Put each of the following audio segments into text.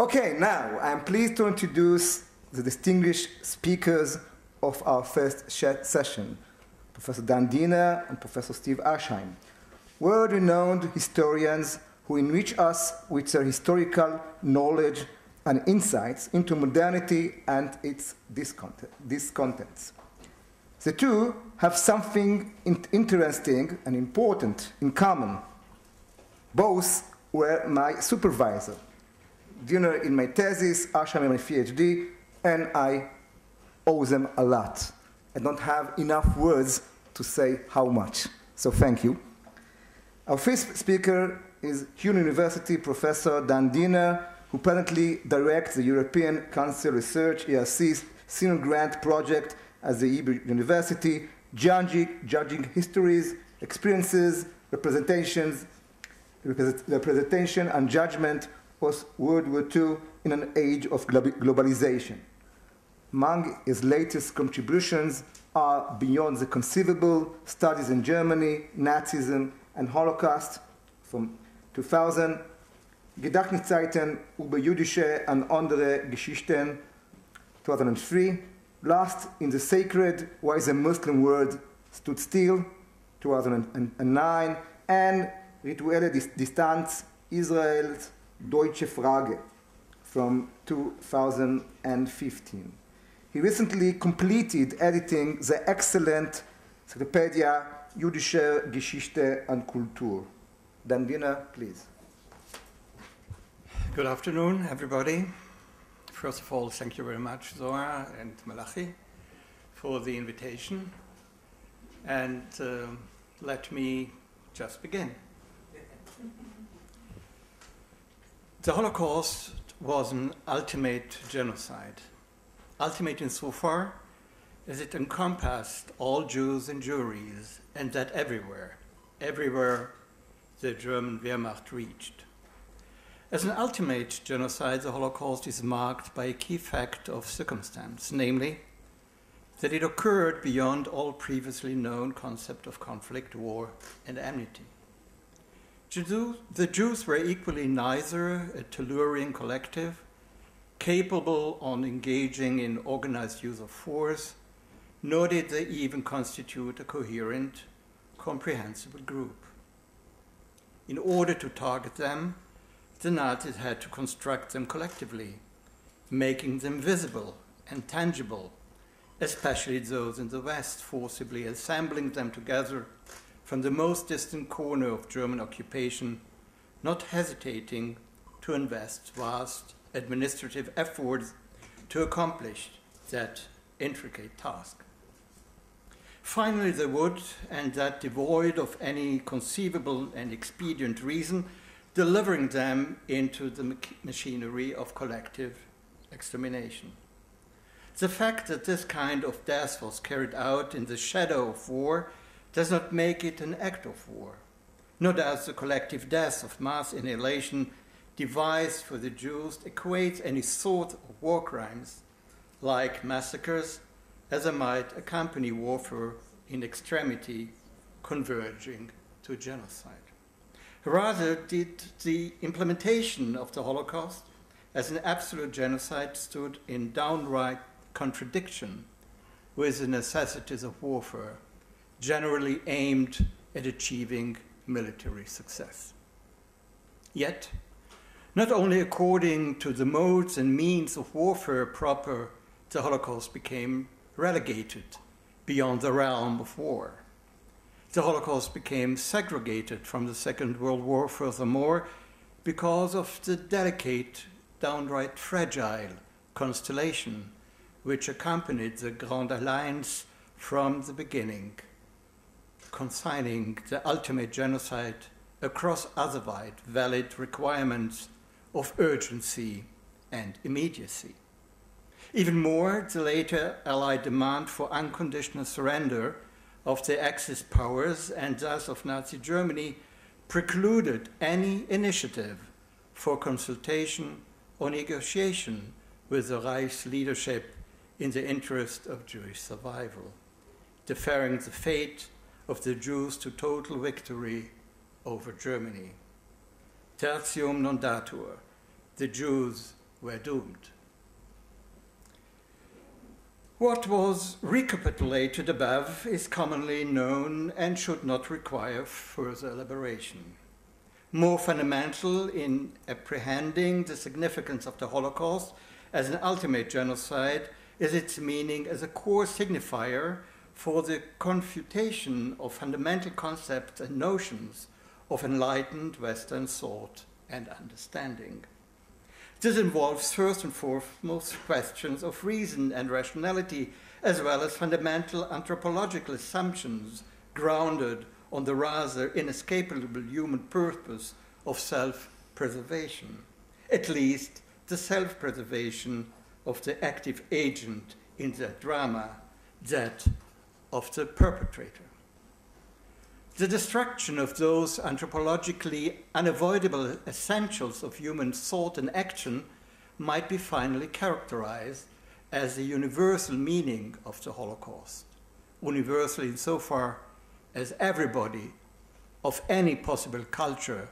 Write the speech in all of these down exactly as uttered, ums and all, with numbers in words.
Okay, now I'm pleased to introduce the distinguished speakers of our first session, Professor Dan Diner and Professor Steve Aschheim, world-renowned historians who enrich us with their historical knowledge and insights into modernity and its discontents. The two have something interesting and important in common. Both were my supervisor. Diner in my thesis, Aschheim in my PhD, and I owe them a lot. I don't have enough words to say how much, so thank you. Our first speaker is Hebrew University Professor Dan Diner, who presently directs the European Council Research, E R C's, Senior Grant Project at the Hebrew University, judging, judging histories, experiences, representations, representation and judgment of World War Two in an age of globalization. Among his latest contributions are Beyond the Conceivable, Studies in Germany, Nazism and Holocaust from two thousand, Gedachtniszeiten über jüdische und andere Geschichten, two thousand three, Lost in the Sacred, Why the Muslim World Stood Still, two thousand nine, and Rituelle Distanz, Israel's Deutsche Frage, from two thousand fifteen. He recently completed editing the excellent Encyclopedia Jüdische Geschichte und Kultur. Dan Diner, please. Good afternoon, everybody. First of all, thank you very much, Zohar and Malachi, for the invitation. And uh, let me just begin. The Holocaust was an ultimate genocide. Ultimate insofar as it encompassed all Jews and Jewries, and that everywhere, everywhere the German Wehrmacht reached. As an ultimate genocide, the Holocaust is marked by a key fact of circumstance, namely that it occurred beyond all previously known concept of conflict, war, and enmity. The Jews were equally neither a Tellurian collective capable on engaging in organized use of force, nor did they even constitute a coherent, comprehensible group. In order to target them, the Nazis had to construct them collectively, making them visible and tangible, especially those in the West, forcibly assembling them together from the most distant corner of German occupation, not hesitating to invest vast administrative efforts to accomplish that intricate task. Finally, they would, and that devoid of any conceivable and expedient reason, delivering them into the machinery of collective extermination. The fact that this kind of death was carried out in the shadow of war does not make it an act of war, nor does the collective death of mass annihilation devised for the Jews equate any sort of war crimes, like massacres, as they might accompany warfare in extremity, converging to genocide. Rather, did the implementation of the Holocaust as an absolute genocide stood in downright contradiction with the necessities of warfare, generally aimed at achieving military success. Yet, not only according to the modes and means of warfare proper, the Holocaust became relegated beyond the realm of war. The Holocaust became segregated from the Second World War, furthermore, because of the delicate, downright fragile constellation which accompanied the Grand Alliance from the beginning, consigning the ultimate genocide across otherwise valid requirements of urgency and immediacy. Even more, the later Allied demand for unconditional surrender of the Axis powers and thus of Nazi Germany precluded any initiative for consultation or negotiation with the Reich's leadership in the interest of Jewish survival, deferring the fate of the Jews to total victory over Germany. Tertium non datur, the Jews were doomed. What was recapitulated above is commonly known and should not require further elaboration. More fundamental in apprehending the significance of the Holocaust as an ultimate genocide is its meaning as a core signifier for the confutation of fundamental concepts and notions of enlightened Western thought and understanding. This involves first and foremost questions of reason and rationality, as well as fundamental anthropological assumptions grounded on the rather inescapable human purpose of self-preservation, at least the self-preservation of the active agent in the drama, that of the perpetrator. The destruction of those anthropologically unavoidable essentials of human thought and action might be finally characterized as the universal meaning of the Holocaust, universal insofar as everybody of any possible culture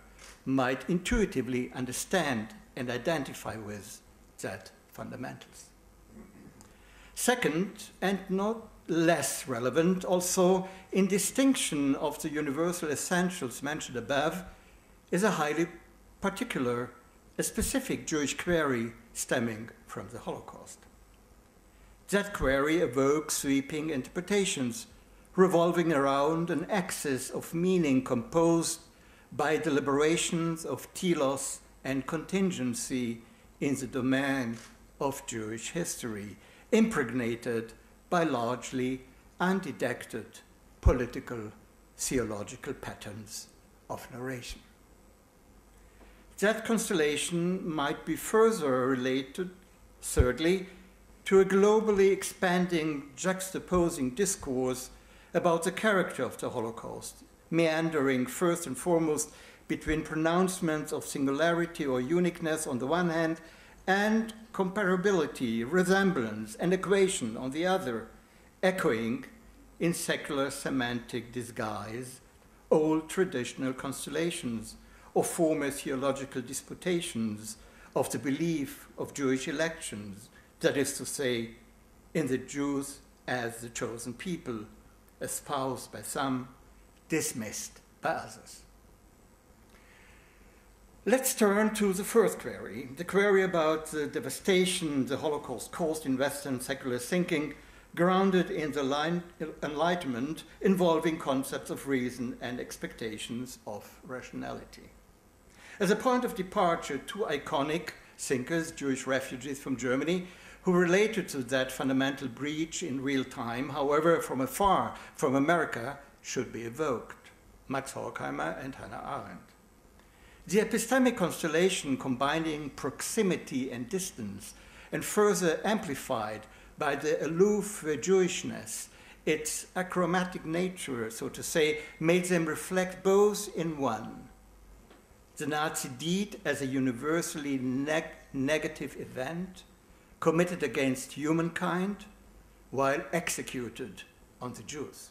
might intuitively understand and identify with that fundamentals. Second, and not less relevant also, in distinction of the universal essentials mentioned above, is a highly particular, a specific Jewish query stemming from the Holocaust. That query evokes sweeping interpretations revolving around an axis of meaning composed by deliberations of telos and contingency in the domain of Jewish history, impregnated by largely undetected political, theological patterns of narration. That constellation might be further related, thirdly, to a globally expanding, juxtaposing discourse about the character of the Holocaust, meandering first and foremost between pronouncements of singularity or uniqueness on the one hand, and comparability, resemblance, and equation on the other, echoing in secular semantic disguise old traditional constellations or former theological disputations of the belief of Jewish elections, that is to say, in the Jews as the chosen people, espoused by some, dismissed by others. Let's turn to the first query, the query about the devastation the Holocaust caused in Western secular thinking, grounded in the Enlightenment, involving concepts of reason and expectations of rationality. As a point of departure, two iconic thinkers, Jewish refugees from Germany, who related to that fundamental breach in real time, however from afar, from America, should be evoked: Max Horkheimer and Hannah Arendt. The epistemic constellation combining proximity and distance, and further amplified by the aloof Jewishness, its achromatic nature, so to say, made them reflect both in one: the Nazi deed as a universally neg negative event committed against humankind, while executed on the Jews.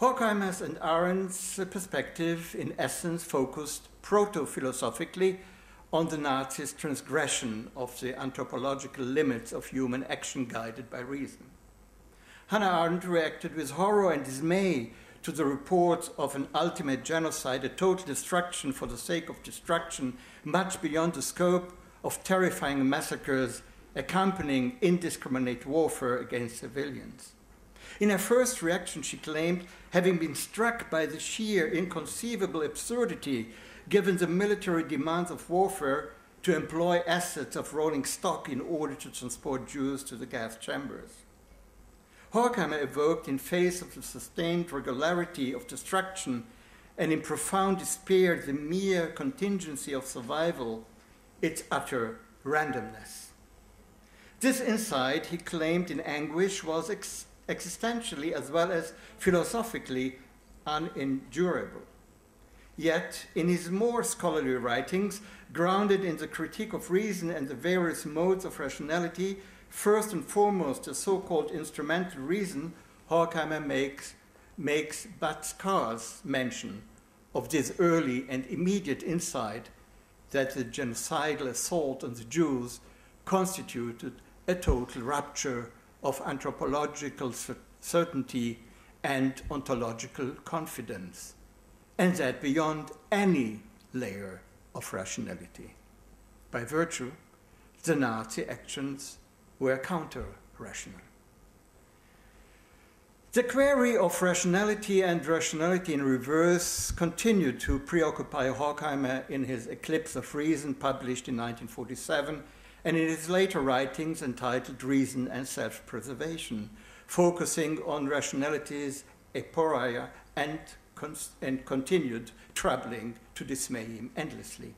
Horkheimer's and Arendt's perspective, in essence, focused proto-philosophically on the Nazis' transgression of the anthropological limits of human action guided by reason. Hannah Arendt reacted with horror and dismay to the reports of an ultimate genocide, a total destruction for the sake of destruction, much beyond the scope of terrifying massacres accompanying indiscriminate warfare against civilians. In her first reaction, she claimed, having been struck by the sheer inconceivable absurdity, given the military demands of warfare, to employ assets of rolling stock in order to transport Jews to the gas chambers. Horkheimer evoked, in face of the sustained regularity of destruction and in profound despair, the mere contingency of survival, its utter randomness. This insight, he claimed in anguish, was extremely existentially as well as philosophically unendurable. Yet, in his more scholarly writings, grounded in the critique of reason and the various modes of rationality, first and foremost the so-called instrumental reason, Horkheimer makes, makes but scarce mention of this early and immediate insight that the genocidal assault on the Jews constituted a total rupture of anthropological certainty and ontological confidence, and that beyond any layer of rationality. By virtue, the Nazi actions were counter-rational. The query of rationality and rationality in reverse continued to preoccupy Horkheimer in his Eclipse of Reason, published in nineteen forty-seven, and in his later writings entitled Reason and Self-Preservation, focusing on rationality's aporia and, and continued troubling to dismay him endlessly.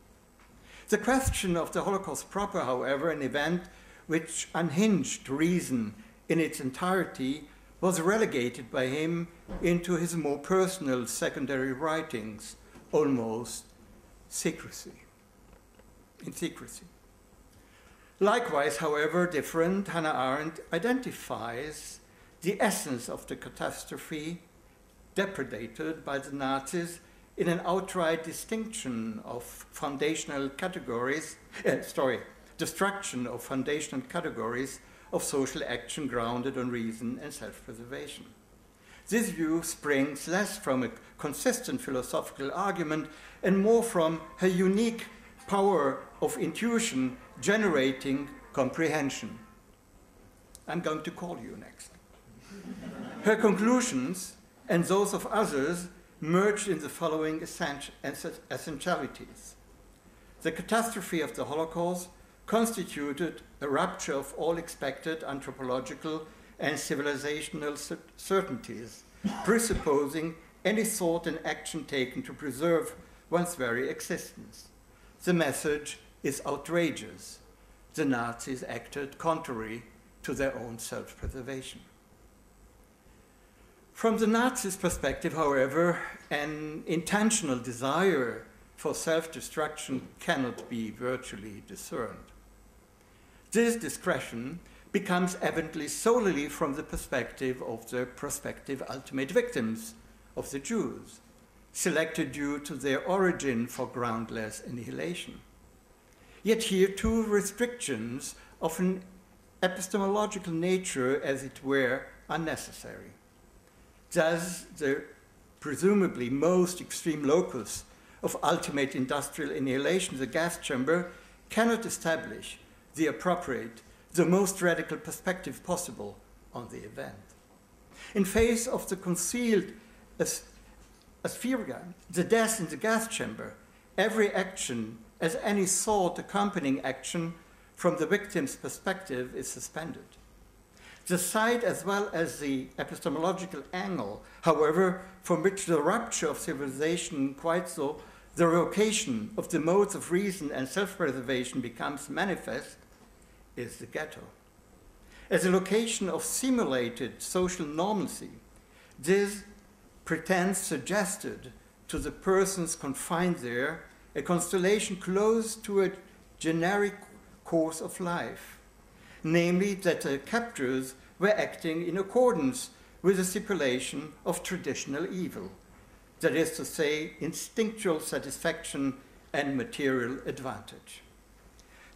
The question of the Holocaust proper, however, an event which unhinged reason in its entirety, was relegated by him into his more personal secondary writings, almost secrecy, in secrecy. Likewise, however different, Hannah Arendt identifies the essence of the catastrophe depredated by the Nazis in an outright distinction of foundational categories, uh, sorry, destruction of foundational categories of social action grounded on reason and self-preservation. This view springs less from a consistent philosophical argument and more from her unique power of intuition generating comprehension. I'm going to call you next. Her conclusions and those of others merged in the following essentialities. The catastrophe of the Holocaust constituted a rupture of all expected anthropological and civilizational certainties, presupposing any thought and action taken to preserve one's very existence. The message is outrageous. The Nazis acted contrary to their own self-preservation. From the Nazis' perspective, however, an intentional desire for self-destruction cannot be virtually discerned. This discretion becomes evidently solely from the perspective of the prospective ultimate victims of the Jews, selected due to their origin for groundless annihilation. Yet here too restrictions of an epistemological nature, as it were, are necessary. Thus, the presumably most extreme locus of ultimate industrial annihilation, the gas chamber, cannot establish the appropriate, the most radical perspective possible on the event. In face of the concealed asphyxia, the death in the gas chamber, every action, as any thought accompanying action, from the victim's perspective is suspended. The side as well as the epistemological angle, however, from which the rupture of civilization, quite so, the revocation of the modes of reason and self-preservation becomes manifest, is the ghetto. As a location of simulated social normalcy, this pretense suggested to the persons confined there a constellation close to a generic course of life, namely that the captors were acting in accordance with the stipulation of traditional evil, that is to say, instinctual satisfaction and material advantage.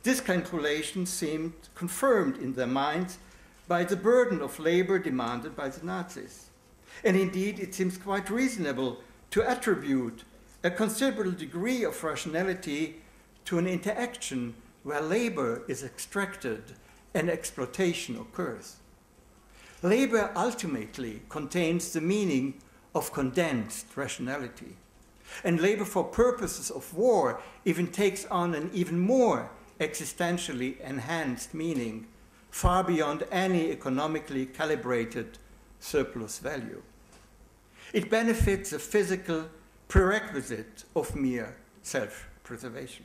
This calculation seemed confirmed in their minds by the burden of labor demanded by the Nazis. And indeed, it seems quite reasonable to attribute a considerable degree of rationality to an interaction where labor is extracted and exploitation occurs. Labor ultimately contains the meaning of condensed rationality. And labor for purposes of war even takes on an even more existentially enhanced meaning, far beyond any economically calibrated surplus value. It benefits the physical prerequisite of mere self-preservation.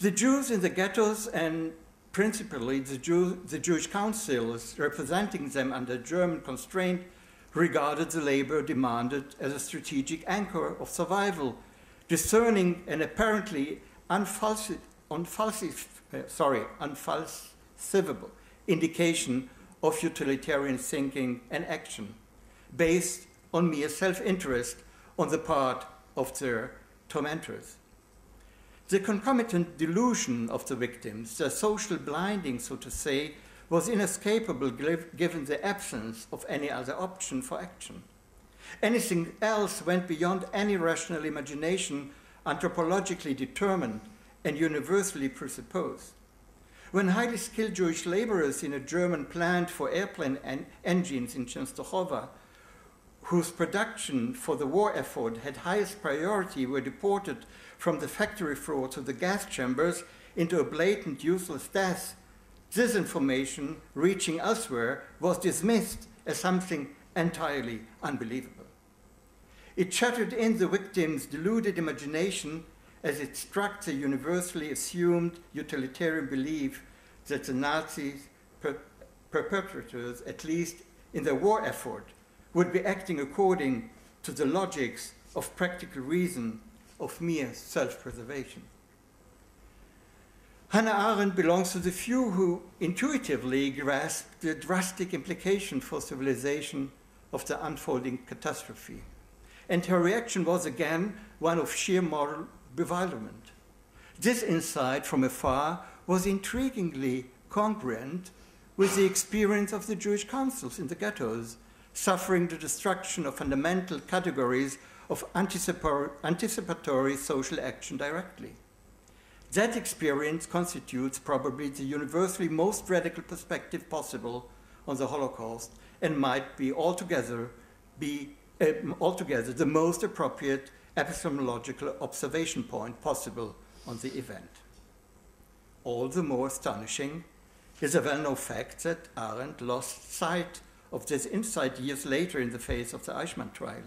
The Jews in the ghettos and principally the, Jew, the Jewish councils representing them under German constraint regarded the labor demanded as a strategic anchor of survival, discerning an apparently unfalsi unfalsi uh, sorry, unfalsifiable indication of utilitarian thinking and action based on mere self-interest on the part of their tormentors. The concomitant delusion of the victims, their social blinding, so to say, was inescapable given the absence of any other option for action. Anything else went beyond any rational imagination, anthropologically determined and universally presupposed. When highly skilled Jewish laborers in a German plant for airplane en engines in Częstochowa, whose production for the war effort had highest priority, were deported from the factory floor to the gas chambers into a blatant, useless death, this information reaching elsewhere was dismissed as something entirely unbelievable. It shattered in the victim's deluded imagination as it struck the universally assumed utilitarian belief that the Nazi per perpetrators, at least in their war effort, would be acting according to the logics of practical reason, of mere self-preservation. Hannah Arendt belongs to the few who intuitively grasped the drastic implication for civilization of the unfolding catastrophe. And her reaction was again one of sheer moral bewilderment. This insight from afar was intriguingly congruent with the experience of the Jewish councils in the ghettos, suffering the destruction of fundamental categories of anticipatory social action directly. That experience constitutes probably the universally most radical perspective possible on the Holocaust and might be altogether, be, uh, altogether the most appropriate epistemological observation point possible on the event. All the more astonishing is a well-known fact that Arendt lost sight of this insight years later in the face of the Eichmann trial.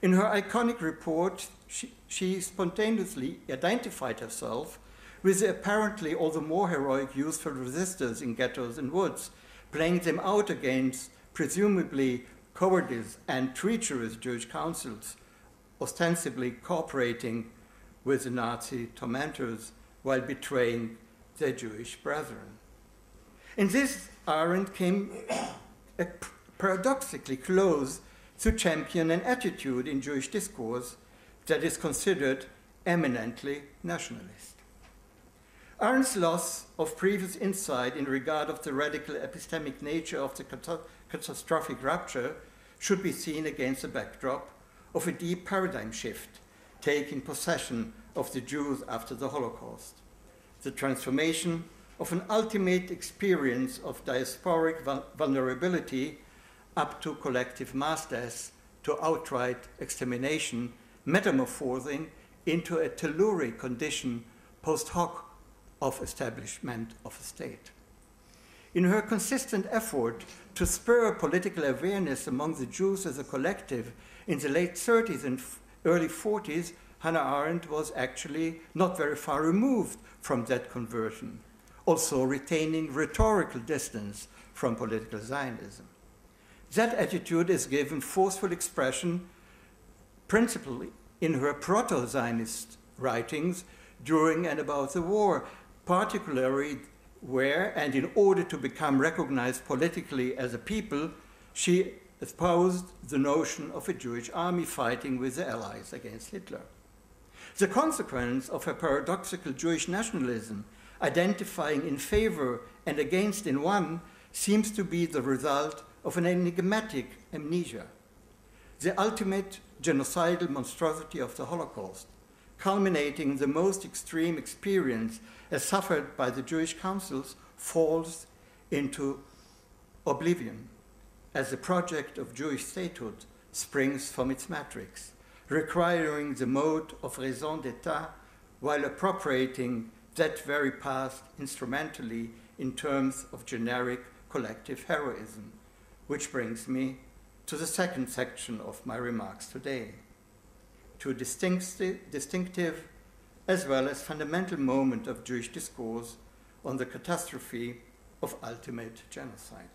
In her iconic report, she, she spontaneously identified herself with the apparently all the more heroic youthful resistors in ghettos and woods, playing them out against presumably cowardice and treacherous Jewish councils, ostensibly cooperating with the Nazi tormentors while betraying their Jewish brethren. In this, Arendt came paradoxically close to champion an attitude in Jewish discourse that is considered eminently nationalist. Arendt's loss of previous insight in regard of the radical epistemic nature of the cat catastrophic rupture should be seen against the backdrop of a deep paradigm shift taking possession of the Jews after the Holocaust, the transformation of an ultimate experience of diasporic vulnerability up to collective mass death, to outright extermination, metamorphosing into a telluric condition post hoc of establishment of a state. In her consistent effort to spur political awareness among the Jews as a collective in the late thirties and early forties, Hannah Arendt was actually not very far removed from that conversion, also retaining rhetorical distance from political Zionism. That attitude is given forceful expression principally in her proto-Zionist writings during and about the war, particularly where, and in order to become recognized politically as a people, she espoused the notion of a Jewish army fighting with the Allies against Hitler. The consequence of her paradoxical Jewish nationalism, identifying in favor and against in one, seems to be the result of an enigmatic amnesia, the ultimate genocidal monstrosity of the Holocaust, culminating in the most extreme experience as suffered by the Jewish councils, falls into oblivion as the project of Jewish statehood springs from its matrix, requiring the mode of raison d'etat while appropriating that very past instrumentally in terms of generic collective heroism, which brings me to the second section of my remarks today, to a distinctive as well as fundamental moment of Jewish discourse on the catastrophe of ultimate genocide.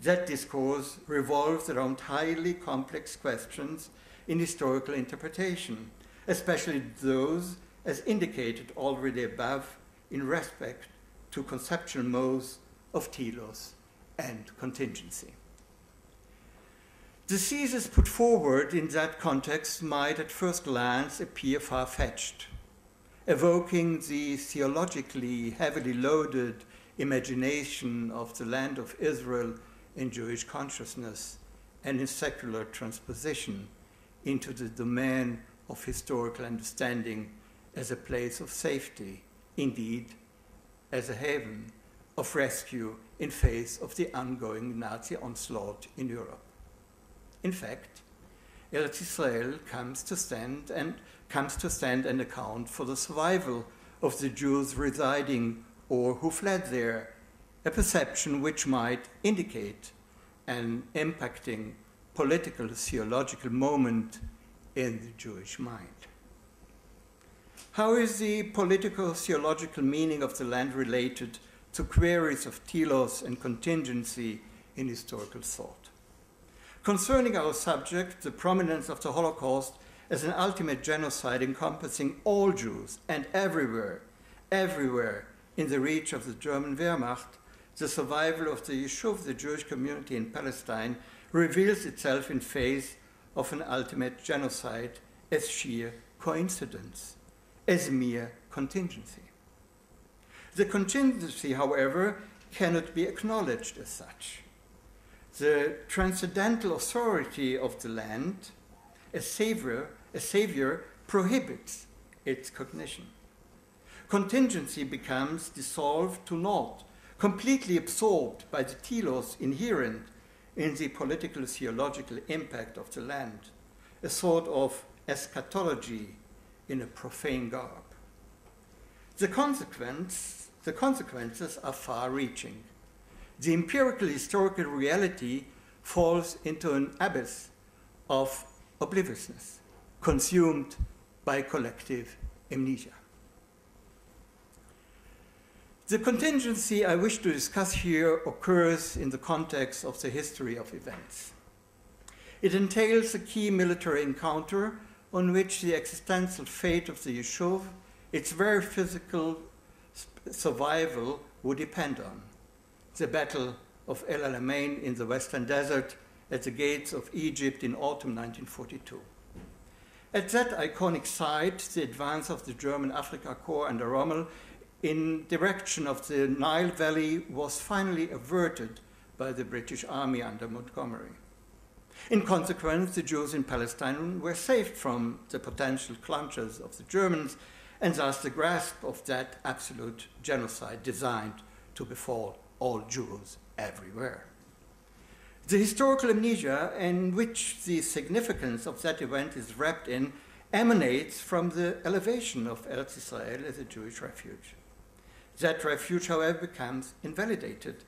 That discourse revolves around highly complex questions in historical interpretation, especially those, as indicated already above, in respect to conceptual modes of telos and contingency. The thesis put forward in that context might at first glance appear far-fetched, evoking the theologically heavily loaded imagination of the land of Israel in Jewish consciousness and in secular transposition into the domain of historical understanding as a place of safety, indeed as a haven of rescue in face of the ongoing Nazi onslaught in Europe. In fact, Eretz Israel comes to stand and comes to stand and account for the survival of the Jews residing or who fled there, a perception which might indicate an impacting political theological moment in the Jewish mind. How is the political theological meaning of the land related to queries of telos and contingency in historical thought? Concerning our subject, the prominence of the Holocaust as an ultimate genocide encompassing all Jews and everywhere, everywhere in the reach of the German Wehrmacht, the survival of the Yeshuv, the Jewish community in Palestine, reveals itself in face of an ultimate genocide as sheer coincidence, as mere contingency. The contingency, however, cannot be acknowledged as such. The transcendental authority of the land, a savior, a savior prohibits its cognition. Contingency becomes dissolved to naught, completely absorbed by the telos inherent in the political theological impact of the land, a sort of eschatology in a profane garb. The consequence, the consequences are far-reaching. The empirical historical reality falls into an abyss of obliviousness, consumed by collective amnesia. The contingency I wish to discuss here occurs in the context of the history of events. It entails a key military encounter on which the existential fate of the Yeshuv, its very physical survival, would depend on. The Battle of El Alamein in the Western Desert at the gates of Egypt in autumn nineteen forty-two. At that iconic site, the advance of the German Afrika Corps under Rommel in direction of the Nile Valley was finally averted by the British Army under Montgomery. In consequence, the Jews in Palestine were saved from the potential clutches of the Germans and thus the grasp of that absolute genocide designed to befall all Jews everywhere. The historical amnesia in which the significance of that event is wrapped in emanates from the elevation of Eretz Israel as a Jewish refuge. That refuge, however, becomes invalidated,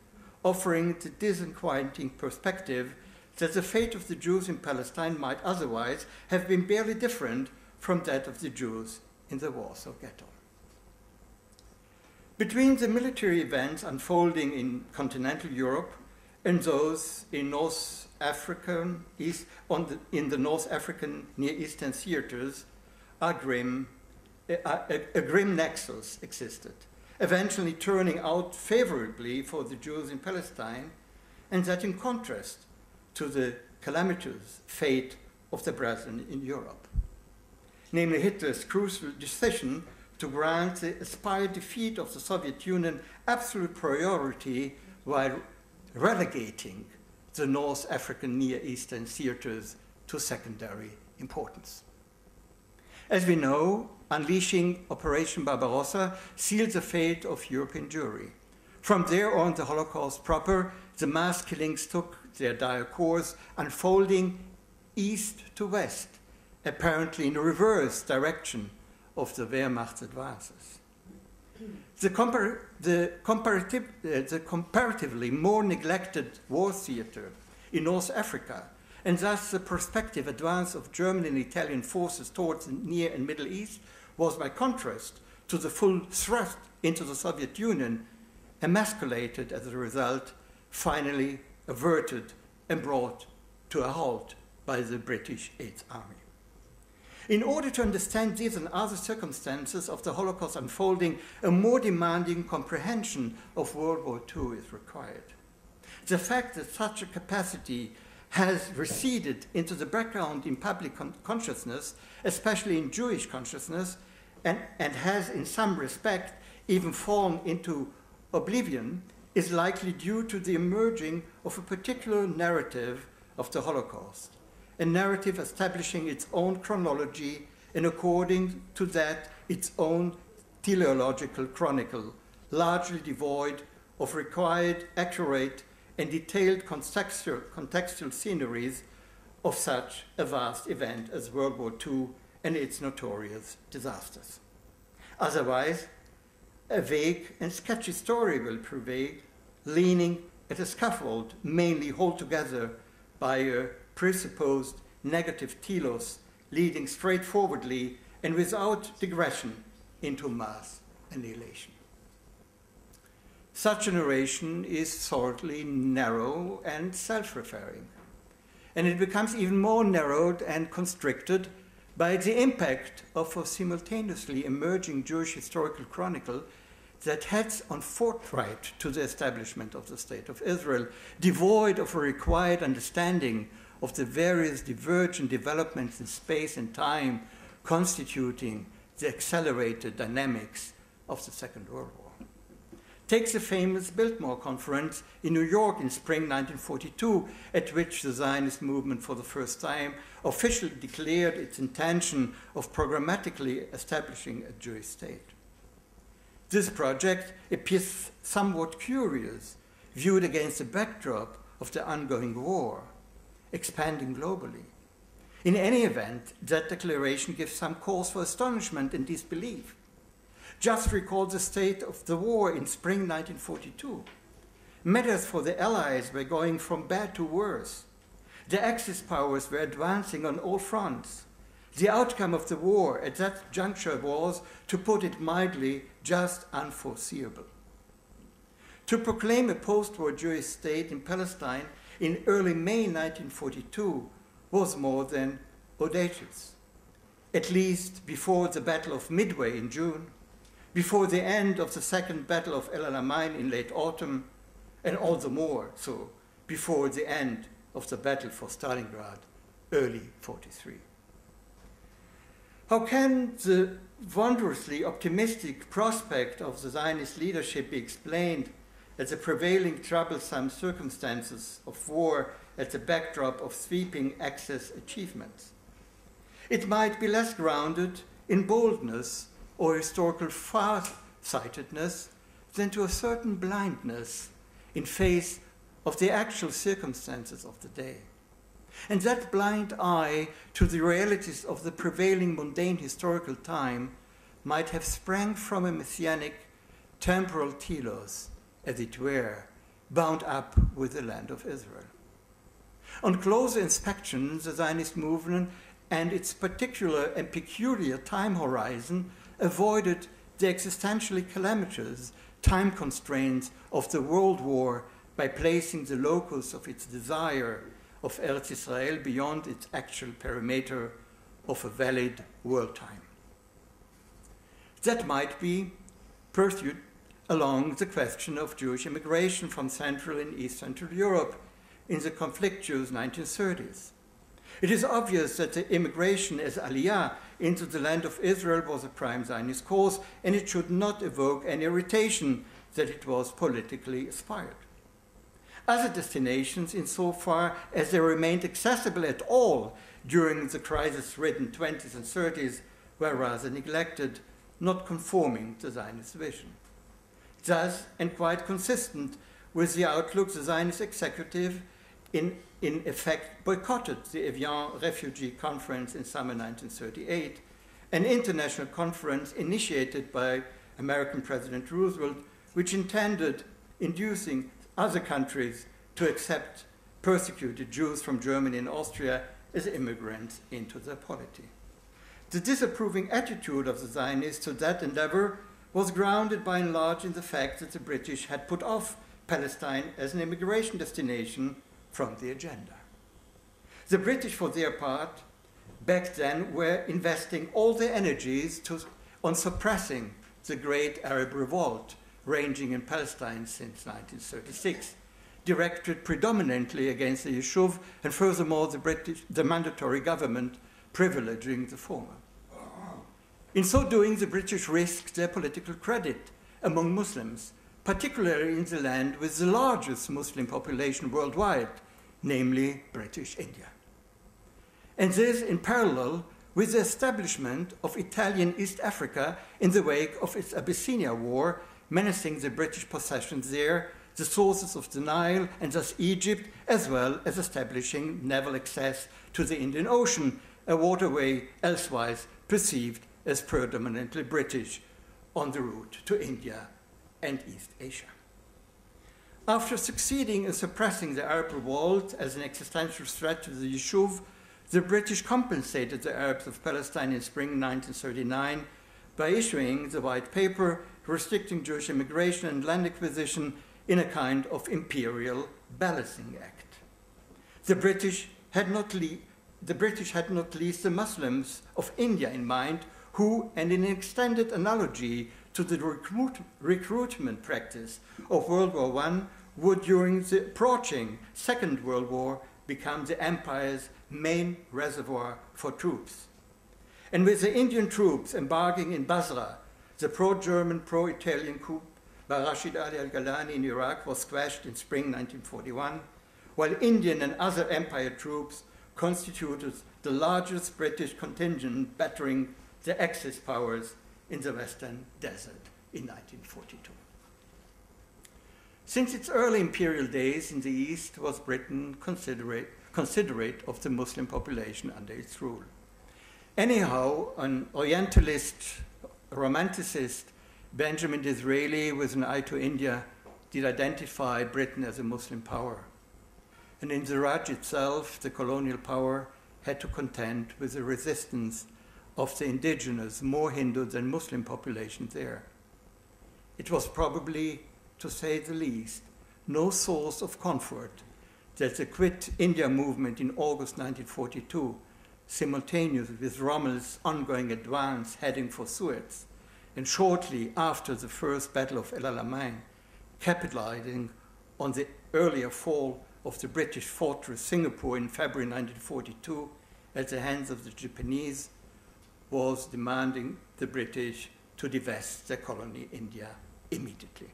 offering the disquieting perspective that the fate of the Jews in Palestine might otherwise have been barely different from that of the Jews in the Warsaw Ghetto. Between the military events unfolding in continental Europe and those in North African, East, on the, in the North African Near Eastern theaters, a grim, a, a, a grim nexus existed, eventually turning out favorably for the Jews in Palestine, and that in contrast to the calamitous fate of the brethren in Europe, namely Hitler's crucial decision to grant the aspired defeat of the Soviet Union absolute priority while relegating the North African Near Eastern theaters to secondary importance. As we know, unleashing Operation Barbarossa sealed the fate of European Jewry. From there on, the Holocaust proper, the mass killings took their dire course, unfolding east to west, apparently in a reverse direction of the Wehrmacht's advances. The, compar the, comparative, uh, the comparatively more neglected war theater in North Africa, and thus the prospective advance of German and Italian forces towards the Near and Middle East, was by contrast to the full thrust into the Soviet Union, emasculated as a result, finally averted and brought to a halt by the British Eighth Army. In order to understand these and other circumstances of the Holocaust unfolding, a more demanding comprehension of World War Two is required. The fact that such a capacity has receded into the background in public con consciousness, especially in Jewish consciousness, and, and has in some respect even fallen into oblivion, is likely due to the emerging of a particular narrative of the Holocaust, a narrative establishing its own chronology and according to that its own teleological chronicle, largely devoid of required, accurate, and detailed contextual, contextual sceneries of such a vast event as World War Two and its notorious disasters. Otherwise, a vague and sketchy story will prevail, leaning at a scaffold mainly held together by a presupposed negative telos, leading straightforwardly and without digression into mass annihilation. Such a narration is thoroughly narrow and self-referring, and it becomes even more narrowed and constricted by the impact of a simultaneously emerging Jewish historical chronicle that heads on forthright to the establishment of the State of Israel, devoid of a required understanding of the various divergent developments in space and time constituting the accelerated dynamics of the Second World War. Take the famous Biltmore Conference in New York in spring nineteen forty-two, at which the Zionist movement for the first time officially declared its intention of programmatically establishing a Jewish state. This project appears somewhat curious, viewed against the backdrop of the ongoing war, expanding globally. In any event, that declaration gives some cause for astonishment and disbelief. Just recall the state of the war in spring nineteen forty-two. Matters for the Allies were going from bad to worse. The Axis powers were advancing on all fronts. The outcome of the war at that juncture was, to put it mildly, just unforeseeable. To proclaim a post-war Jewish state in Palestine in early May nineteen forty-two was more than audacious. At least before the Battle of Midway in June, before the end of the Second Battle of El Alamein in late autumn, and all the more so before the end of the battle for Stalingrad, early forty-three. How can the wondrously optimistic prospect of the Zionist leadership be explained as the prevailing troublesome circumstances of war at the backdrop of sweeping Axis achievements? It might be less grounded in boldness or historical far-sightedness than to a certain blindness in face of the actual circumstances of the day. And that blind eye to the realities of the prevailing mundane historical time might have sprang from a messianic temporal telos, as it were, bound up with the land of Israel. On closer inspection, the Zionist movement and its particular and peculiar time horizon avoided the existentially calamitous time constraints of the World War by placing the locus of its desire of Eretz Israel beyond its actual perimeter of a valid world time. That might be pursued along the question of Jewish immigration from Central and East Central Europe in the conflictuous nineteen thirties. It is obvious that the immigration as aliyah into the land of Israel was a prime Zionist cause, and it should not evoke any irritation that it was politically aspired. Other destinations, insofar as they remained accessible at all during the crisis-ridden twenties and thirties, were rather neglected, not conforming to Zionist vision. Thus, and quite consistent with the outlook, the Zionist executive in in effect boycotted the Evian Refugee Conference in summer nineteen thirty-eight, an international conference initiated by American President Roosevelt, which intended inducing other countries to accept persecuted Jews from Germany and Austria as immigrants into their polity. The disapproving attitude of the Zionists to that endeavor was grounded by and large in the fact that the British had put off Palestine as an immigration destination from the agenda. The British, for their part, back then were investing all their energies to, on suppressing the great Arab revolt raging in Palestine since nineteen thirty-six, directed predominantly against the Yeshuv and furthermore the, British, the mandatory government privileging the former. In so doing, the British risked their political credit among Muslims, particularly in the land with the largest Muslim population worldwide, namely British India. And this in parallel with the establishment of Italian East Africa in the wake of its Abyssinia War, menacing the British possessions there, the sources of the Nile, and thus Egypt, as well as establishing naval access to the Indian Ocean, a waterway elsewise perceived as predominantly British on the route to India and East Asia. After succeeding in suppressing the Arab revolt as an existential threat to the Yeshuv, the British compensated the Arabs of Palestine in spring nineteen thirty-nine by issuing the White Paper restricting Jewish immigration and land acquisition in a kind of imperial balancing act. The British had not, le the British had not least the Muslims of India in mind, who, and in an extended analogy to the recruit recruitment practice of World War One, would during the approaching Second World War become the empire's main reservoir for troops. And with the Indian troops embarking in Basra, the pro-German, pro-Italian coup by Rashid Ali al-Galani in Iraq was squashed in spring nineteen forty-one, while Indian and other empire troops constituted the largest British contingent battering the Axis powers in the Western Desert in nineteen forty-two. Since its early imperial days in the East, was Britain considerate, considerate of the Muslim population under its rule. Anyhow, an Orientalist, romanticist, Benjamin Disraeli, with an eye to India, did identify Britain as a Muslim power. And in the Raj itself, the colonial power had to contend with the resistance of the indigenous, more Hindu than Muslim population there. It was probably, to say the least, no source of comfort that the Quit India movement in August nineteen forty-two, simultaneous with Rommel's ongoing advance heading for Suez, and shortly after the first Battle of El Alamein, capitalizing on the earlier fall of the British fortress Singapore in February nineteen forty-two at the hands of the Japanese, was demanding the British to divest their colony India immediately.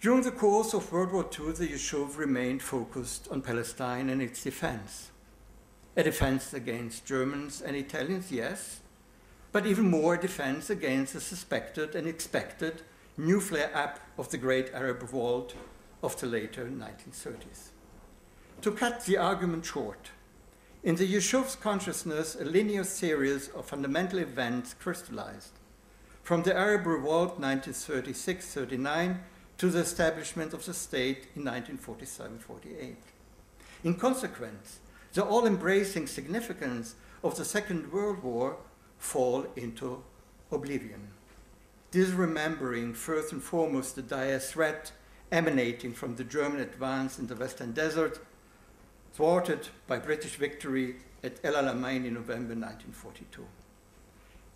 During the course of World War Two, the Yeshuv remained focused on Palestine and its defense. A defense against Germans and Italians, yes, but even more a defense against the suspected and expected new flare-up of the Great Arab Revolt of the later nineteen thirties. To cut the argument short, in the Yeshuv's consciousness, a linear series of fundamental events crystallized, from the Arab Revolt nineteen thirty-six thirty-nine to the establishment of the state in nineteen forty-seven forty-eight. In consequence, the all-embracing significance of the Second World War fall into oblivion, disremembering first and foremost the dire threat emanating from the German advance in the Western Desert, thwarted by British victory at El Alamein in November nineteen forty-two.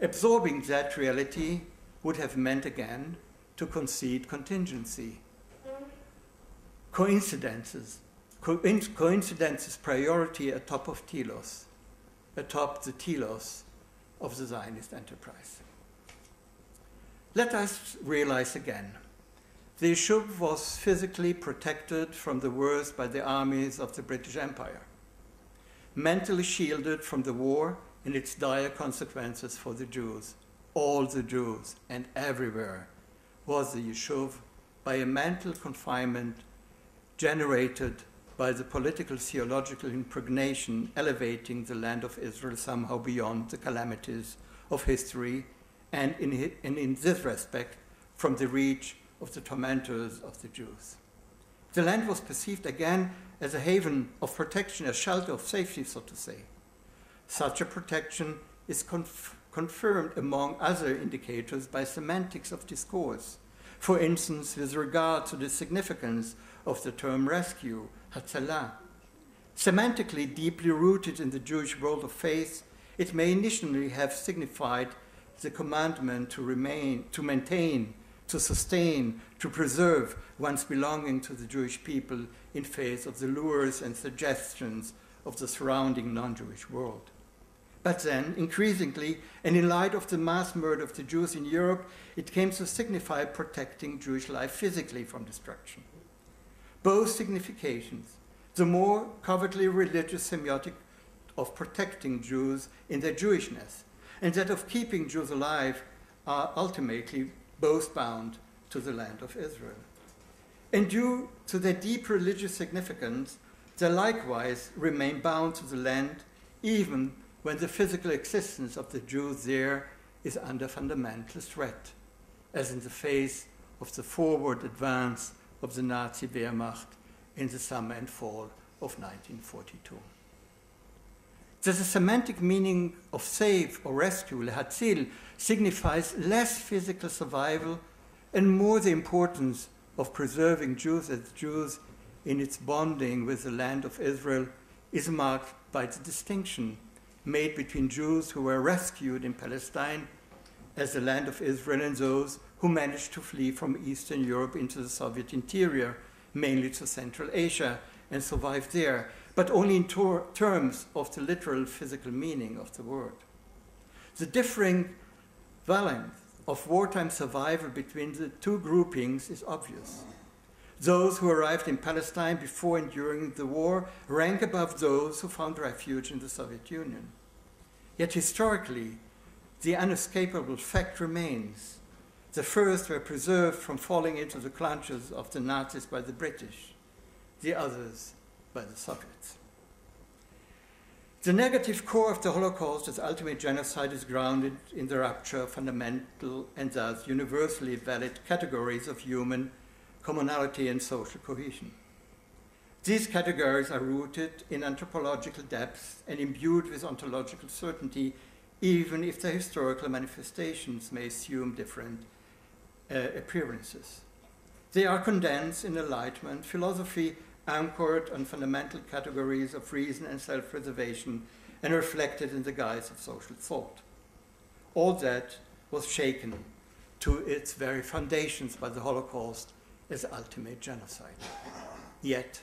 Absorbing that reality would have meant again to concede contingency. Coincidences, coinc coincidences priority atop of telos, atop the telos of the Zionist enterprise. Let us realize again, the Yeshuv was physically protected from the worst by the armies of the British Empire, mentally shielded from the war and its dire consequences for the Jews. All the Jews and everywhere was the Yeshuv by a mental confinement generated by the political theological impregnation elevating the land of Israel somehow beyond the calamities of history and in, and in this respect from the reach of the tormentors of the Jews. The land was perceived again as a haven of protection, a shelter of safety, so to say. Such a protection is conf confirmed among other indicators by semantics of discourse. For instance, with regard to the significance of the term rescue, Hatzalah. Semantically deeply rooted in the Jewish world of faith, it may initially have signified the commandment to remain, to maintain, to sustain, to preserve one's belonging to the Jewish people in face of the lures and suggestions of the surrounding non-Jewish world. But then, increasingly, and in light of the mass murder of the Jews in Europe, it came to signify protecting Jewish life physically from destruction. Both significations, the more covertly religious semiotic of protecting Jews in their Jewishness, and that of keeping Jews alive, are ultimately both bound to the land of Israel. And due to their deep religious significance, they likewise remain bound to the land, even when the physical existence of the Jews there is under fundamental threat, as in the face of the forward advance of the Nazi Wehrmacht in the summer and fall of nineteen forty-two. That the semantic meaning of save or rescue, lehatzil, signifies less physical survival and more the importance of preserving Jews as Jews in its bonding with the land of Israel, is marked by the distinction made between Jews who were rescued in Palestine as the land of Israel and those who managed to flee from Eastern Europe into the Soviet interior, mainly to Central Asia, and survived there, but only in ter terms of the literal physical meaning of the word. The differing valence of wartime survival between the two groupings is obvious. Those who arrived in Palestine before and during the war rank above those who found refuge in the Soviet Union. Yet historically, the inescapable fact remains. The first were preserved from falling into the clutches of the Nazis by the British, the others by the Soviets. The negative core of the Holocaust as ultimate genocide is grounded in the rupture of fundamental and thus universally valid categories of human commonality and social cohesion. These categories are rooted in anthropological depths and imbued with ontological certainty, even if their historical manifestations may assume different uh, appearances. They are condensed in Enlightenment philosophy, anchored on fundamental categories of reason and self-preservation, and reflected in the guise of social thought. All that was shaken to its very foundations by the Holocaust as ultimate genocide. Yet,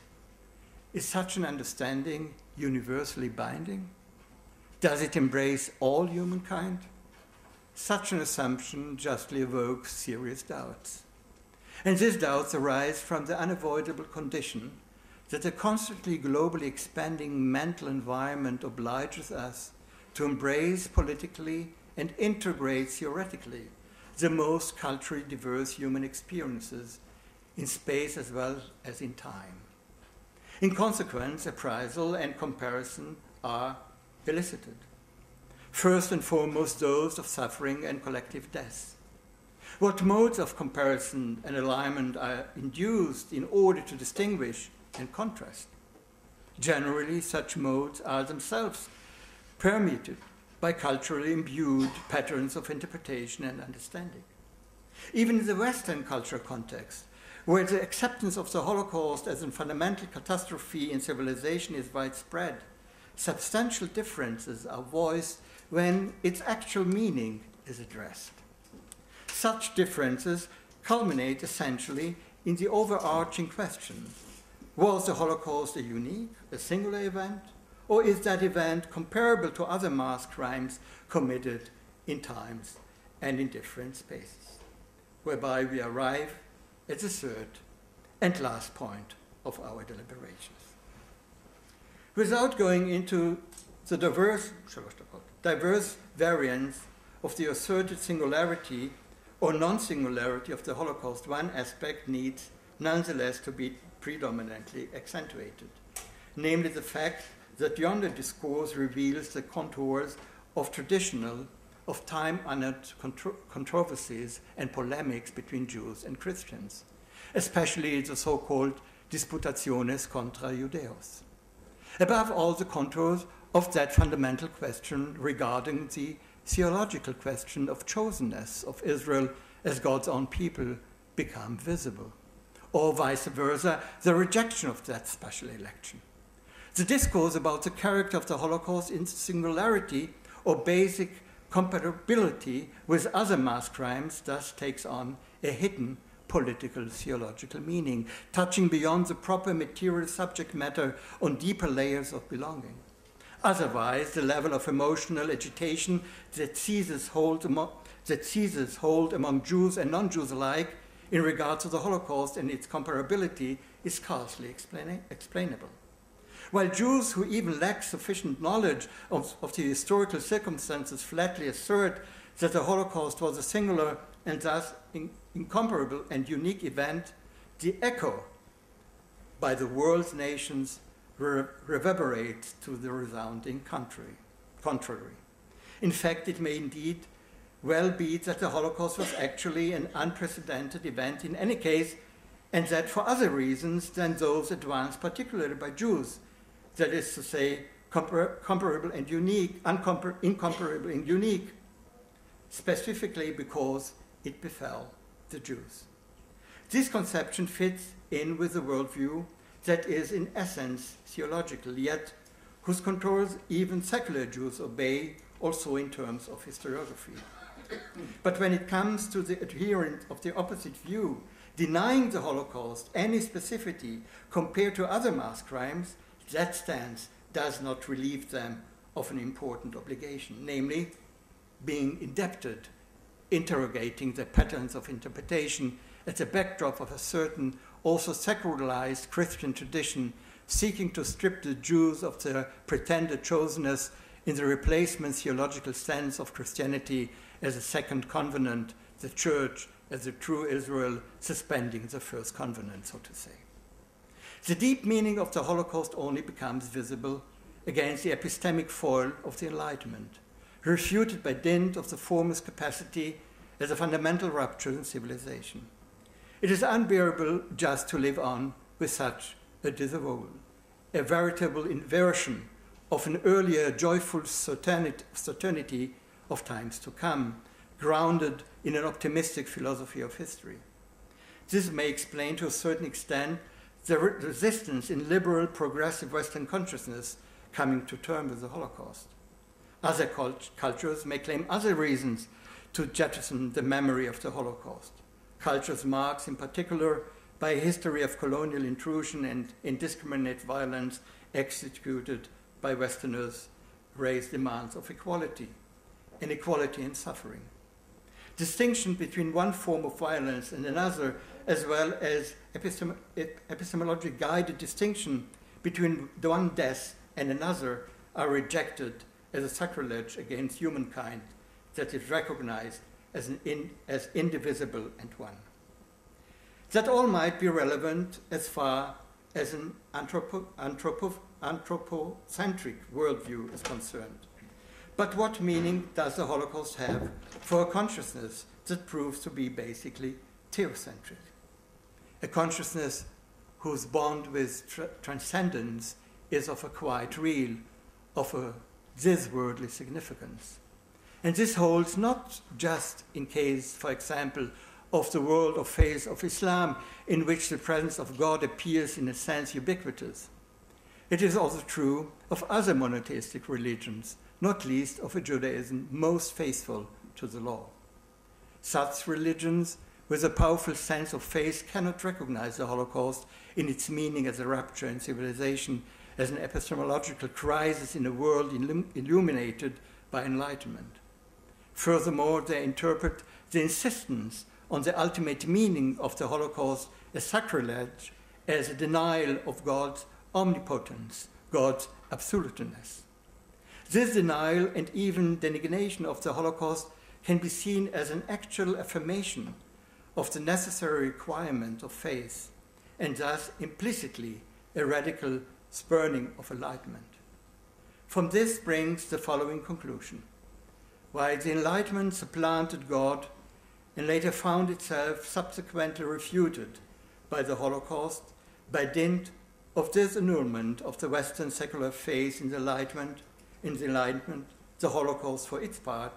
is such an understanding universally binding? Does it embrace all humankind? Such an assumption justly evokes serious doubts. And these doubts arise from the unavoidable condition that the constantly globally expanding mental environment obliges us to embrace politically and integrate theoretically the most culturally diverse human experiences in space as well as in time. In consequence, appraisal and comparison are elicited. First and foremost, those of suffering and collective death. What modes of comparison and alignment are induced in order to distinguish and contrast? Generally, such modes are themselves permeated by culturally imbued patterns of interpretation and understanding. Even in the Western cultural context, where the acceptance of the Holocaust as a fundamental catastrophe in civilization is widespread, substantial differences are voiced when its actual meaning is addressed. Such differences culminate essentially in the overarching question: was the Holocaust a unique, a singular event, or is that event comparable to other mass crimes committed in times and in different spaces? Whereby we arrive at the third and last point of our deliberations. Without going into the diverse, diverse variants of the asserted singularity or non-singularity of the Holocaust, one aspect needs nonetheless to be predominantly accentuated, namely the fact that yonder discourse reveals the contours of traditional of time-honored contro controversies and polemics between Jews and Christians, especially the so-called disputationes contra judeos. Above all, the contours of that fundamental question regarding the theological question of chosenness of Israel as God's own people become visible, or vice versa, the rejection of that special election. The discourse about the character of the Holocaust in singularity or basic compatibility with other mass crimes thus takes on a hidden political theological meaning, touching beyond the proper material subject matter on deeper layers of belonging. Otherwise, the level of emotional agitation that seizes hold among, that seizes hold among Jews and non-Jews alike in regard to the Holocaust and its comparability is scarcely explain, explainable. While Jews who even lack sufficient knowledge of, of the historical circumstances flatly assert that the Holocaust was a singular and thus in, incomparable and unique event, the echo by the world's nations re reverberates to the resounding country, contrary. In fact, it may indeed well be that the Holocaust was actually an unprecedented event in any case, and that for other reasons than those advanced particularly by Jews, that is to say, compar comparable and unique, uncompar incomparable and unique, specifically because it befell the Jews. This conception fits in with the worldview that is in essence theological, yet whose controls even secular Jews obey also in terms of historiography. But when it comes to the adherent of the opposite view, denying the Holocaust any specificity compared to other mass crimes, that stance does not relieve them of an important obligation, namely being indebted, interrogating the patterns of interpretation at the backdrop of a certain also secularized Christian tradition seeking to strip the Jews of their pretended chosenness in the replacement theological sense of Christianity as a second covenant, the church as the true Israel suspending the first covenant, so to say. The deep meaning of the Holocaust only becomes visible against the epistemic foil of the Enlightenment, refuted by dint of the former's capacity as a fundamental rupture in civilization. It is unbearable just to live on with such a disavowal, a veritable inversion of an earlier joyful certainty of times to come, grounded in an optimistic philosophy of history. This may explain to a certain extent the re resistance in liberal, progressive Western consciousness coming to terms with the Holocaust. Other cult cultures may claim other reasons to jettison the memory of the Holocaust. Cultures marked in particular by a history of colonial intrusion and indiscriminate violence executed by Westerners raise demands of equality, inequality and suffering. Distinction between one form of violence and another, as well as epistem epistemologically guided distinction between one death and another, are rejected as a sacrilege against humankind that is recognized as, an in, as indivisible and one. That all might be relevant as far as an anthropo, anthropo, anthropocentric worldview is concerned. But what meaning does the Holocaust have for a consciousness that proves to be basically theocentric? A consciousness whose bond with tra transcendence is of a quite real, of a this-worldly significance. And this holds not just in case, for example, of the world of faith of Islam, in which the presence of God appears in a sense ubiquitous. It is also true of other monotheistic religions, not least of a Judaism most faithful to the law. Such religions with a powerful sense of faith cannot recognize the Holocaust in its meaning as a rupture in civilization, as an epistemological crisis in a world illuminated by enlightenment. Furthermore, they interpret the insistence on the ultimate meaning of the Holocaust as sacrilege, as a denial of God's omnipotence, God's absoluteness. This denial and even denigration of the Holocaust can be seen as an actual affirmation of the necessary requirement of faith, and thus implicitly a radical spurning of enlightenment. From this brings the following conclusion. While the Enlightenment supplanted God and later found itself subsequently refuted by the Holocaust, by dint of this annulment of the Western secular faith in the Enlightenment, in the Enlightenment, the Holocaust, for its part,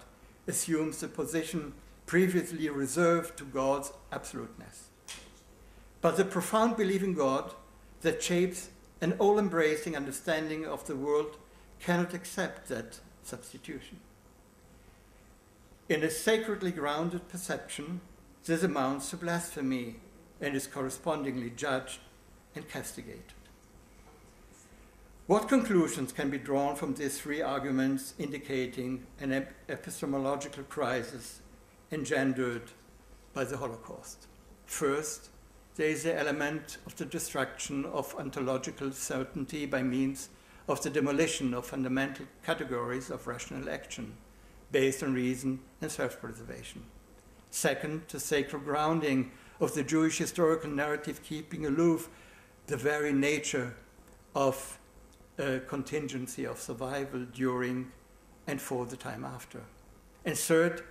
assumes the position previously reserved to God's absoluteness. But the profound belief in God that shapes an all-embracing understanding of the world cannot accept that substitution. In a sacredly grounded perception, this amounts to blasphemy and is correspondingly judged and castigated. What conclusions can be drawn from these three arguments indicating an epistemological crisis engendered by the Holocaust? First, there is the element of the destruction of ontological certainty by means of the demolition of fundamental categories of rational action based on reason and self-preservation. Second, the sacred grounding of the Jewish historical narrative keeping aloof the very nature of a contingency of survival during and for the time after. And third,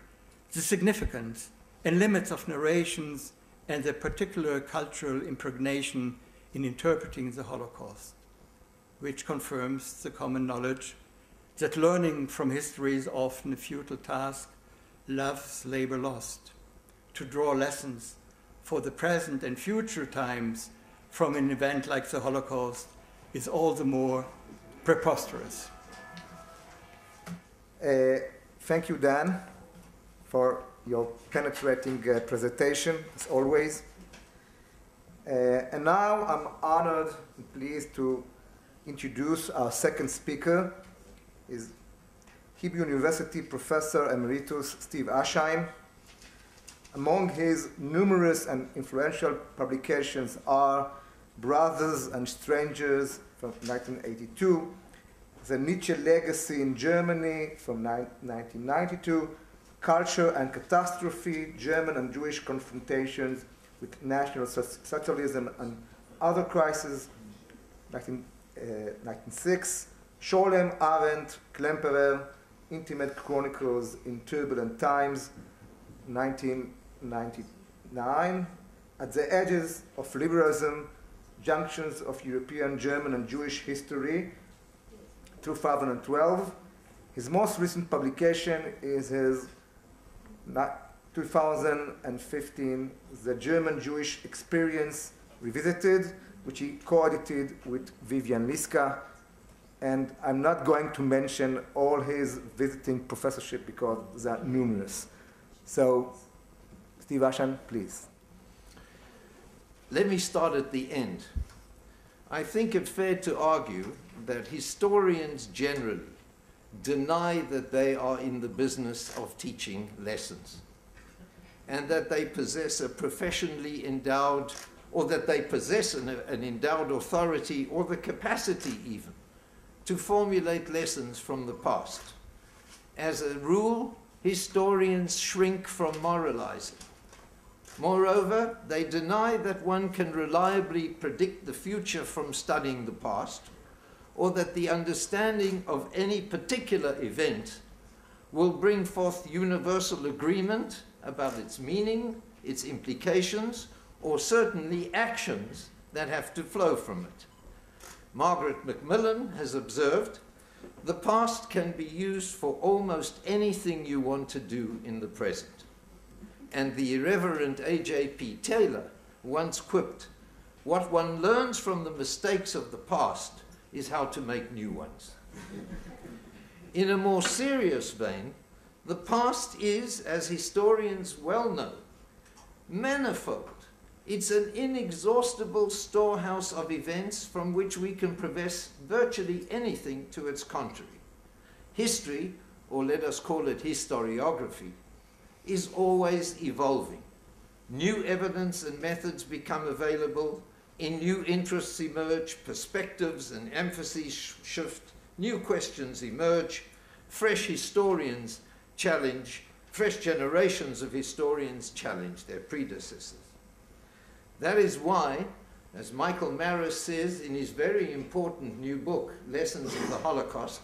the significance and limits of narrations and the particular cultural impregnation in interpreting the Holocaust, which confirms the common knowledge that learning from history is often a futile task, love's labor lost, to draw lessons for the present and future times from an event like the Holocaust is all the more preposterous. Uh, thank you, Dan, for your penetrating uh, presentation, as always. Uh, and now I'm honored and pleased to introduce our second speaker. He's Hebrew University Professor Emeritus Steve Aschheim. Among his numerous and influential publications are Brothers and Strangers from nineteen eighty-two, The Nietzsche Legacy in Germany from nineteen ninety-two, Culture and Catastrophe, German and Jewish Confrontations with National Socialism and Other Crises, nineteen oh six, Scholem, Arendt, Klemperer, Intimate Chronicles in Turbulent Times, nineteen ninety-nine, At the Edges of Liberalism, Junctions of European, German, and Jewish History, two thousand twelve. His most recent publication is his two thousand fifteen, The German Jewish Experience Revisited, which he co-edited with Vivian Liska. And I'm not going to mention all his visiting professorship because they're numerous. So, Steve Aschheim, please. Let me start at the end. I think it fair to argue that historians generally deny that they are in the business of teaching lessons and that they possess a professionally endowed, or that they possess an, an endowed authority or the capacity even to formulate lessons from the past. As a rule, historians shrink from moralizing. Moreover, they deny that one can reliably predict the future from studying the past, or that the understanding of any particular event will bring forth universal agreement about its meaning, its implications, or certainly actions that have to flow from it. Margaret MacMillan has observed, the past can be used for almost anything you want to do in the present. And the irreverent A J P Taylor once quipped, what one learns from the mistakes of the past is how to make new ones. In a more serious vein, the past is, as historians well know, manifold. It's an inexhaustible storehouse of events from which we can profess virtually anything to its contrary. History, or let us call it historiography, is always evolving. New evidence and methods become available, in new interests emerge, perspectives and emphases shift, new questions emerge, fresh historians challenge, fresh generations of historians challenge their predecessors. That is why, as Michael Marrus says in his very important new book, Lessons of the Holocaust,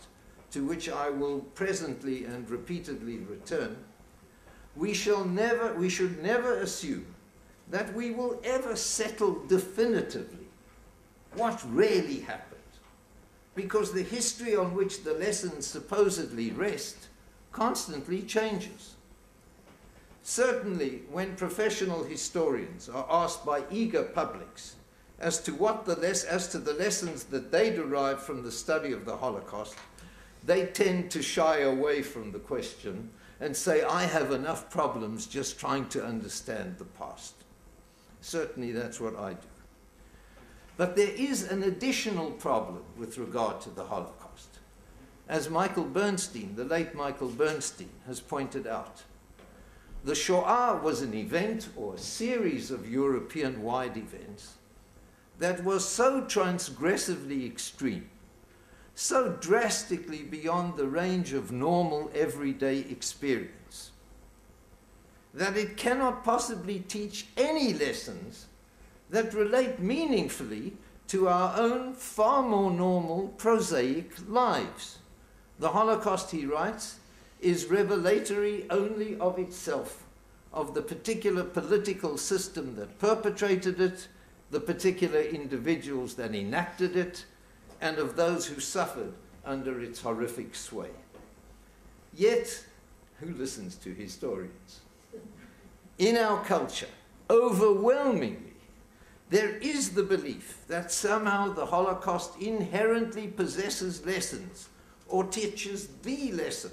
to which I will presently and repeatedly return, We, shall never, we should never assume that we will ever settle definitively what really happened, because the history on which the lessons supposedly rest constantly changes. Certainly, when professional historians are asked by eager publics as to, what the less, as to the lessons that they derive from the study of the Holocaust, they tend to shy away from the question and say, I have enough problems just trying to understand the past. Certainly that's what I do. But there is an additional problem with regard to the Holocaust. As Michael Bernstein, the late Michael Bernstein, has pointed out, the Shoah was an event or a series of European-wide events that was so transgressively extreme, so drastically beyond the range of normal everyday experience, that it cannot possibly teach any lessons that relate meaningfully to our own far more normal, prosaic lives. The Holocaust, he writes, is revelatory only of itself, of the particular political system that perpetrated it, the particular individuals that enacted it, and of those who suffered under its horrific sway. Yet, who listens to historians? In our culture, overwhelmingly, there is the belief that somehow the Holocaust inherently possesses lessons or teaches the lesson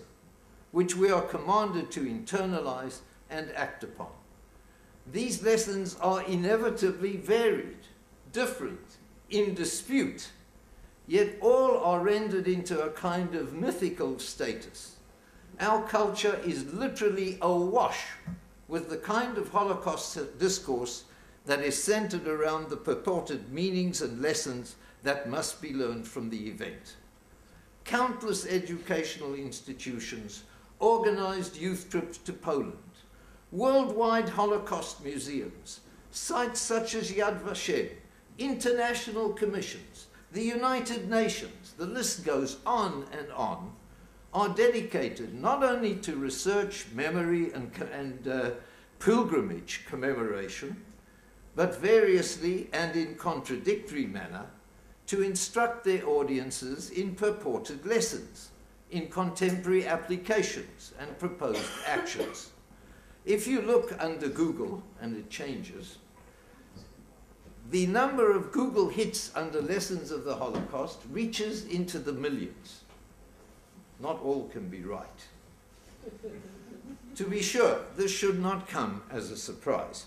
which we are commanded to internalize and act upon. These lessons are inevitably varied, different, in dispute, yet all are rendered into a kind of mythical status. Our culture is literally awash with the kind of Holocaust discourse that is centered around the purported meanings and lessons that must be learned from the event. Countless educational institutions, organized youth trips to Poland, worldwide Holocaust museums, sites such as Yad Vashem, international commissions, the United Nations, the list goes on and on, are dedicated not only to research, memory, and, and uh, pilgrimage commemoration, but variously and in contradictory manner to instruct their audiences in purported lessons, in contemporary applications and proposed actions. If you look under Google, and it changes, the number of Google hits under lessons of the Holocaust reaches into the millions. Not all can be right. To be sure, this should not come as a surprise.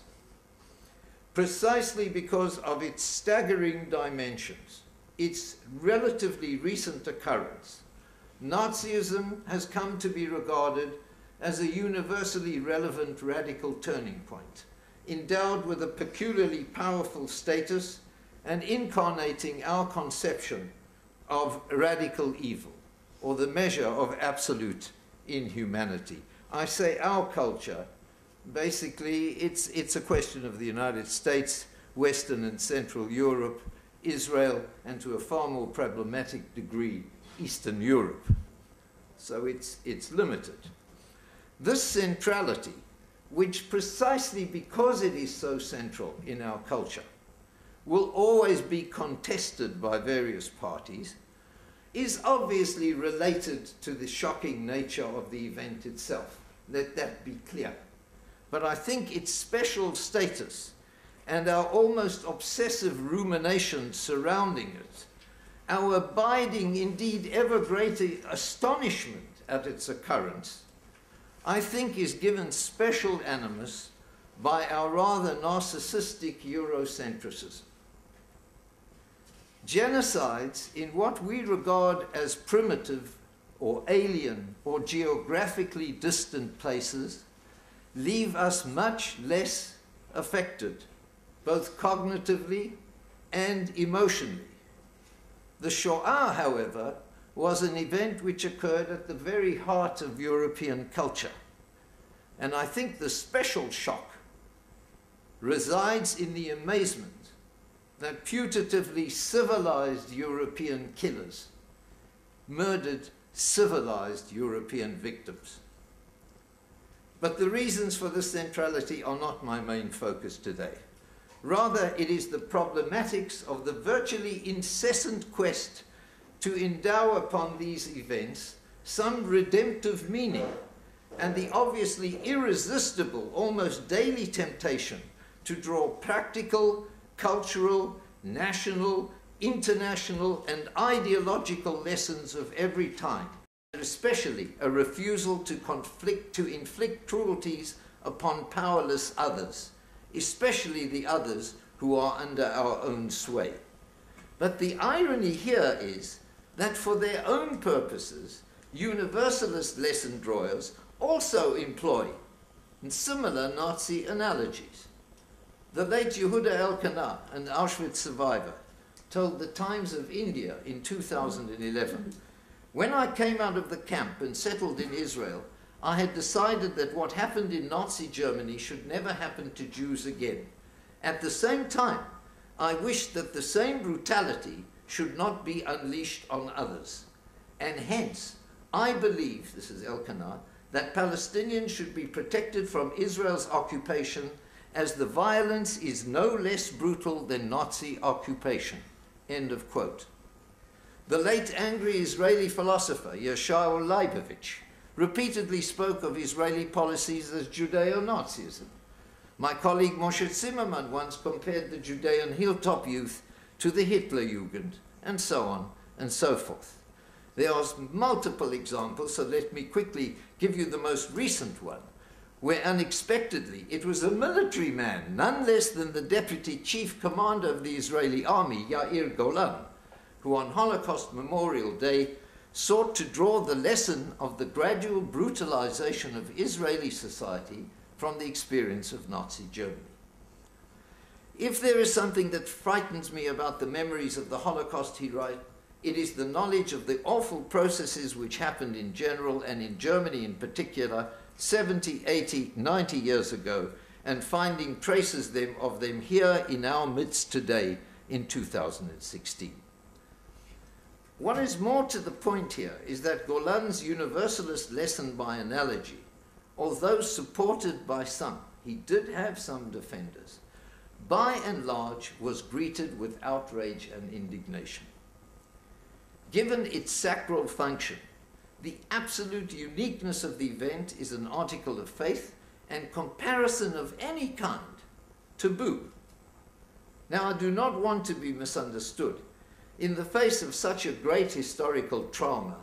Precisely because of its staggering dimensions, its relatively recent occurrence, Nazism has come to be regarded as a universally relevant radical turning point, endowed with a peculiarly powerful status and incarnating our conception of radical evil, or the measure of absolute inhumanity. I say our culture. Basically, it's, it's a question of the United States, Western and Central Europe, Israel, and to a far more problematic degree, Eastern Europe. So it's, it's limited. This centrality, which precisely because it is so central in our culture, will always be contested by various parties, is obviously related to the shocking nature of the event itself. Let that be clear. But I think its special status and our almost obsessive rumination surrounding it, our abiding, indeed ever greater astonishment at its occurrence, I think is given special animus by our rather narcissistic Eurocentricism. Genocides in what we regard as primitive or alien or geographically distant places leave us much less affected, both cognitively and emotionally. The Shoah, however, was an event which occurred at the very heart of European culture. And I think the special shock resides in the amazement that putatively civilized European killers murdered civilized European victims. But the reasons for this centrality are not my main focus today. Rather, it is the problematics of the virtually incessant quest to endow upon these events some redemptive meaning, and the obviously irresistible, almost daily temptation to draw practical, cultural, national, international, and ideological lessons of every time, and especially a refusal to conflict, to inflict cruelties upon powerless others, especially the others who are under our own sway. But the irony here is that for their own purposes, universalist lesson drawers also employ similar Nazi analogies. The late Yehuda Elkanah, an Auschwitz survivor, told the Times of India in two thousand eleven, "When I came out of the camp and settled in Israel, I had decided that what happened in Nazi Germany should never happen to Jews again. At the same time, I wished that the same brutality should not be unleashed on others. And hence, I believe," this is Elkanah, "that Palestinians should be protected from Israel's occupation, as the violence is no less brutal than Nazi occupation." End of quote. The late angry Israeli philosopher Yeshayahu Leibowitz repeatedly spoke of Israeli policies as Judeo-Nazism. My colleague Moshe Zimmerman once compared the Judean hilltop youth to the Hitlerjugend, and so on and so forth. There are multiple examples, so let me quickly give you the most recent one, where unexpectedly it was a military man, none less than the deputy chief commander of the Israeli army, Yair Golan, who on Holocaust Memorial Day sought to draw the lesson of the gradual brutalization of Israeli society from the experience of Nazi Germany. If there is something that frightens me about the memories of the Holocaust, he writes, it is the knowledge of the awful processes which happened in general and in Germany in particular seventy, eighty, ninety years ago, and finding traces them, of them here in our midst today in two thousand sixteen. What is more to the point here is that Golan's universalist lesson by analogy, although supported by some, he did have some defenders, by and large was greeted with outrage and indignation. Given its sacral function, the absolute uniqueness of the event is an article of faith, and comparison of any kind, taboo. Now, I do not want to be misunderstood. In the face of such a great historical trauma,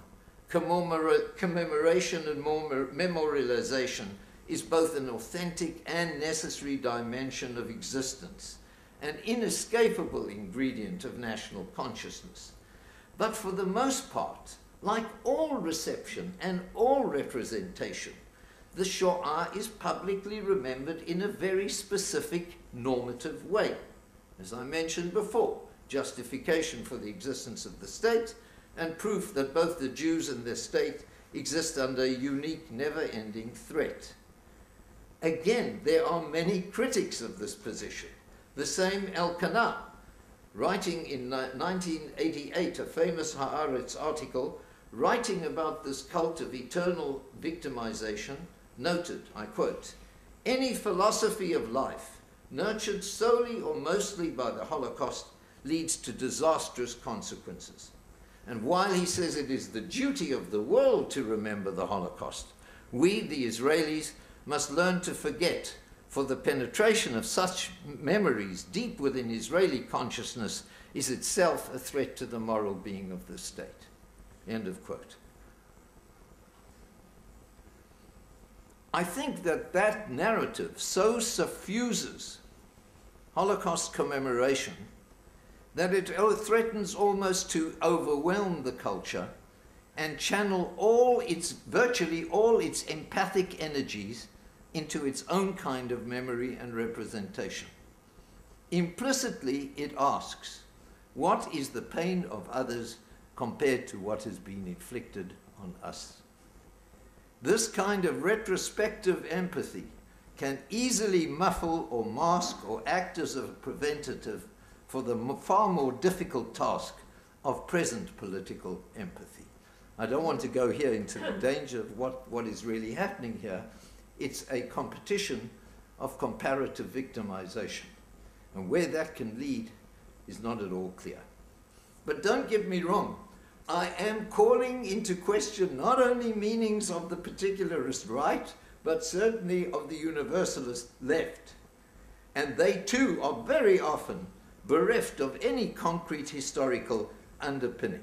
commemora- commemoration and memorialization is both an authentic and necessary dimension of existence, an inescapable ingredient of national consciousness. But for the most part, like all reception and all representation, the Shoah is publicly remembered in a very specific normative way. As I mentioned before, justification for the existence of the state and proof that both the Jews and their state exist under a unique, never-ending threat. Again, there are many critics of this position. The same Elkanah, writing in nineteen eighty-eight, a famous Haaretz article, writing about this cult of eternal victimization, noted, I quote, "Any philosophy of life, nurtured solely or mostly by the Holocaust, leads to disastrous consequences. And while," he says, "it is the duty of the world to remember the Holocaust, we, the Israelis, must learn to forget, for the penetration of such memories deep within Israeli consciousness is itself a threat to the moral being of the state." End of quote. I think that that narrative so suffuses Holocaust commemoration that it threatens almost to overwhelm the culture and channel all its, virtually all its empathic energies into its own kind of memory and representation. Implicitly, it asks, what is the pain of others compared to what has been inflicted on us? This kind of retrospective empathy can easily muffle or mask or act as a preventative for the far more difficult task of present political empathy. I don't want to go here into the danger of what, what is really happening here. It's a competition of comparative victimization. And where that can lead is not at all clear. But don't get me wrong. I am calling into question not only meanings of the particularist right, but certainly of the universalist left. And they too are very often bereft of any concrete historical underpinning.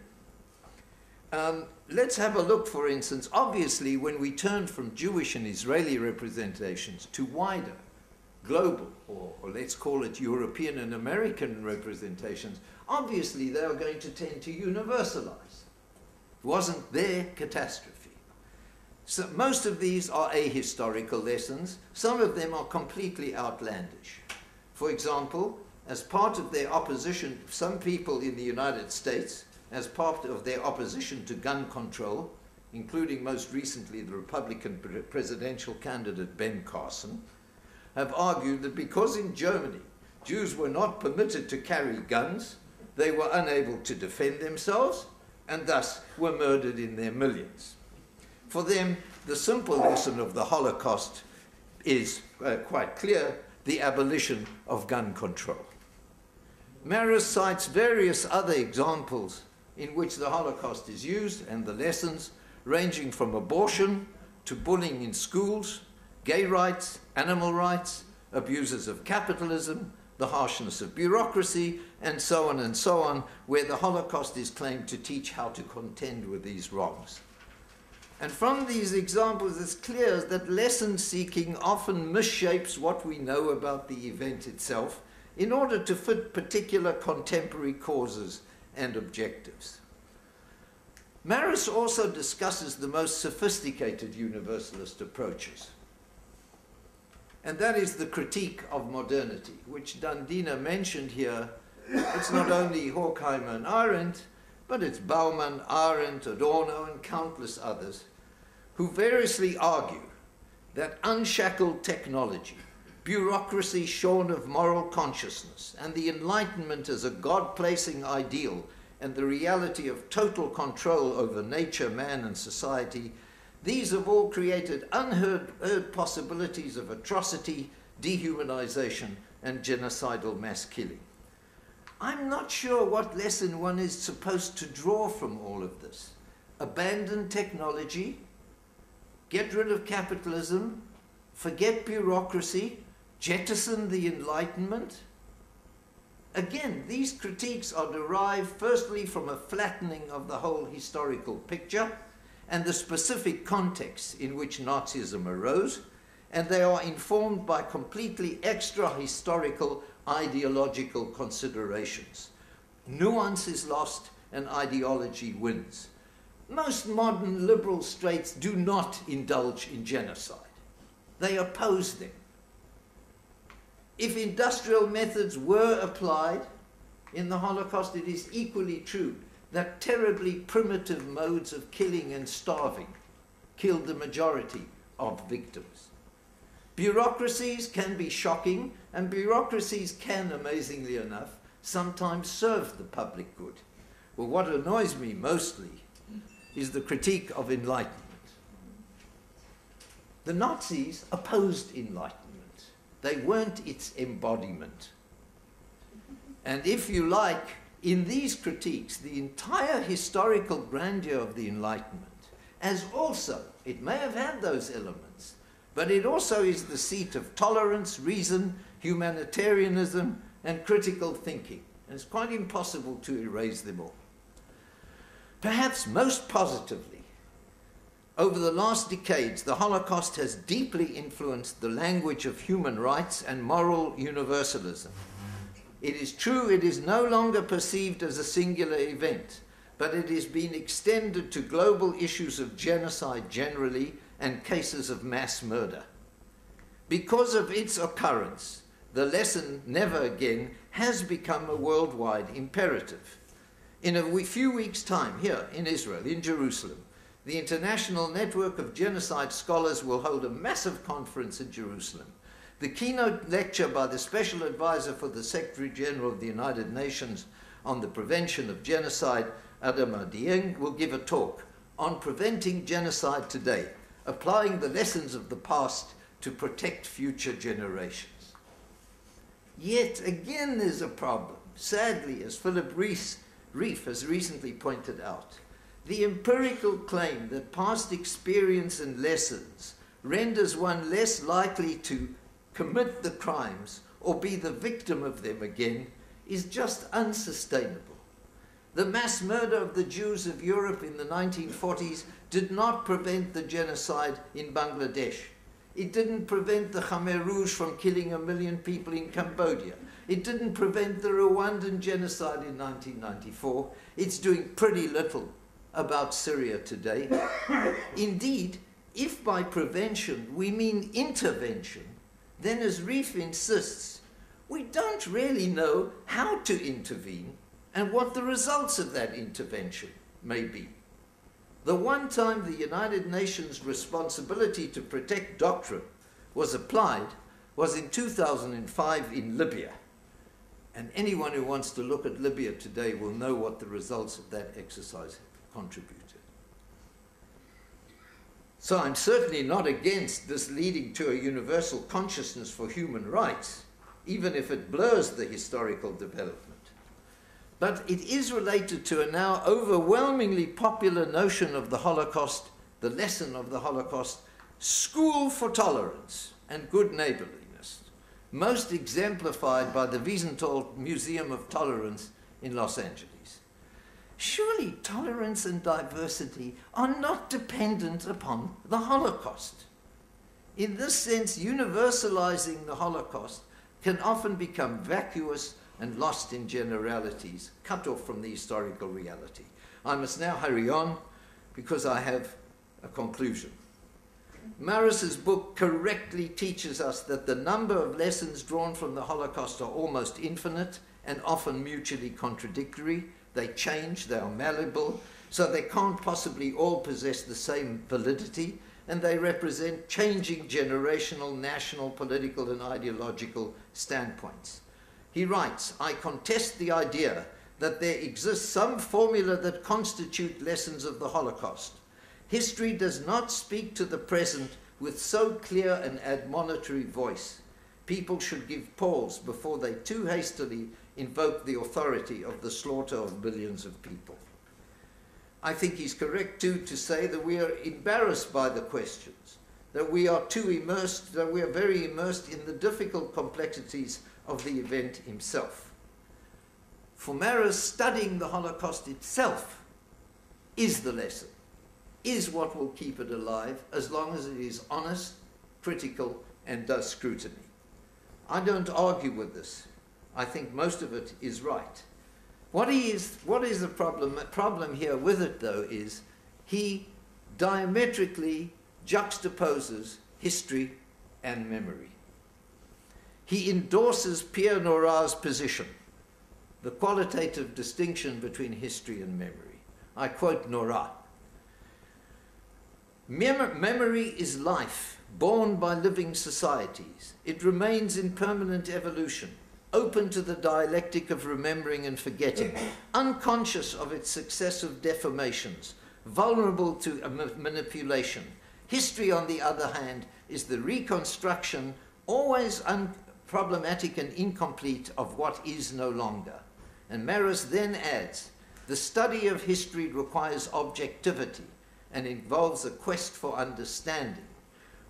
Um, let's have a look, for instance, obviously when we turn from Jewish and Israeli representations to wider global, or, or let's call it European and American representations, obviously they are going to tend to universalize. It wasn't their catastrophe. So most of these are ahistorical lessons. Some of them are completely outlandish. For example, as part of their opposition, some people in the United States, as part of their opposition to gun control, including most recently the Republican presidential candidate Ben Carson, have argued that because in Germany Jews were not permitted to carry guns, they were unable to defend themselves and thus were murdered in their millions. For them, the simple lesson of the Holocaust is uh, quite clear, the abolition of gun control. Marrus cites various other examples in which the Holocaust is used and the lessons, ranging from abortion to bullying in schools, gay rights, animal rights, abuses of capitalism, the harshness of bureaucracy, and so on and so on, where the Holocaust is claimed to teach how to contend with these wrongs. And from these examples, it's clear that lesson-seeking often misshapes what we know about the event itself in order to fit particular contemporary causes and objectives. Marrus also discusses the most sophisticated universalist approaches, and that is the critique of modernity, which Dan Diner mentioned here. It's not only Horkheimer and Arendt, but it's Baumann, Arendt, Adorno, and countless others who variously argue that unshackled technology, bureaucracy shorn of moral consciousness, and the Enlightenment as a God-placing ideal, and the reality of total control over nature, man, and society, these have all created unheard heard possibilities of atrocity, dehumanization, and genocidal mass killing. I'm not sure what lesson one is supposed to draw from all of this. Abandon technology, get rid of capitalism, forget bureaucracy, jettison the Enlightenment. Again, these critiques are derived firstly from a flattening of the whole historical picture and the specific contexts in which Nazism arose, and they are informed by completely extra-historical ideological considerations. Nuance is lost and ideology wins. Most modern liberal states do not indulge in genocide. They oppose them. If industrial methods were applied in the Holocaust, it is equally true that terribly primitive modes of killing and starving killed the majority of victims. Bureaucracies can be shocking, and bureaucracies can, amazingly enough, sometimes serve the public good. Well, what annoys me mostly is the critique of enlightenment. The Nazis opposed enlightenment. They weren't its embodiment. And if you like, in these critiques, the entire historical grandeur of the Enlightenment, as also, it may have had those elements, but it also is the seat of tolerance, reason, humanitarianism, and critical thinking. And it's quite impossible to erase them all. Perhaps most positively, over the last decades, the Holocaust has deeply influenced the language of human rights and moral universalism. It is true it is no longer perceived as a singular event, but it has been extended to global issues of genocide generally and cases of mass murder. Because of its occurrence, the lesson never again has become a worldwide imperative. In a few weeks' time, here in Israel, in Jerusalem, the International Network of Genocide Scholars will hold a massive conference in Jerusalem. The keynote lecture by the Special Advisor for the Secretary General of the United Nations on the Prevention of Genocide, Adama Dieng, will give a talk on preventing genocide today, applying the lessons of the past to protect future generations. Yet again there's a problem. Sadly, as Philip Reif has recently pointed out, the empirical claim that past experience and lessons renders one less likely to commit the crimes or be the victim of them again is just unsustainable. The mass murder of the Jews of Europe in the nineteen forties did not prevent the genocide in Bangladesh. It didn't prevent the Khmer Rouge from killing a million people in Cambodia. It didn't prevent the Rwandan genocide in nineteen ninety-four. It's doing pretty little about Syria today. Indeed, if by prevention we mean intervention, then as Reif insists, we don't really know how to intervene and what the results of that intervention may be. The one time the United Nations responsibility to protect doctrine was applied was in two thousand five in Libya. And anyone who wants to look at Libya today will know what the results of that exercise contributed. So I'm certainly not against this leading to a universal consciousness for human rights, even if it blurs the historical development. But it is related to a now overwhelmingly popular notion of the Holocaust, the lesson of the Holocaust, school for tolerance and good neighborliness, most exemplified by the Wiesenthal Museum of Tolerance in Los Angeles. Surely tolerance and diversity are not dependent upon the Holocaust. In this sense, universalizing the Holocaust can often become vacuous and lost in generalities, cut off from the historical reality. I must now hurry on because I have a conclusion. Marrus's book correctly teaches us that the number of lessons drawn from the Holocaust are almost infinite and often mutually contradictory. They change, they are malleable, so they can't possibly all possess the same validity, and they represent changing generational, national, political, and ideological standpoints. He writes, I contest the idea that there exists some formula that constitute lessons of the Holocaust. History does not speak to the present with so clear an admonitory voice. People should give pause before they too hastily invoke the authority of the slaughter of millions of people. I think he's correct too to say that we are embarrassed by the questions, that we are too immersed, that we are very immersed in the difficult complexities of the event himself. For Marrus, studying the Holocaust itself is the lesson, is what will keep it alive as long as it is honest, critical, and does scrutiny. I don't argue with this. I think most of it is right. What is, what is the problem, the problem here with it, though, is he diametrically juxtaposes history and memory. He endorses Pierre Nora's position, the qualitative distinction between history and memory. I quote Nora. Mem memory is life, born by living societies. It remains in permanent evolution, open to the dialectic of remembering and forgetting, unconscious of its successive deformations, vulnerable to manipulation. History, on the other hand, is the reconstruction, always un problematic and incomplete, of what is no longer. And Marrus then adds, the study of history requires objectivity and involves a quest for understanding.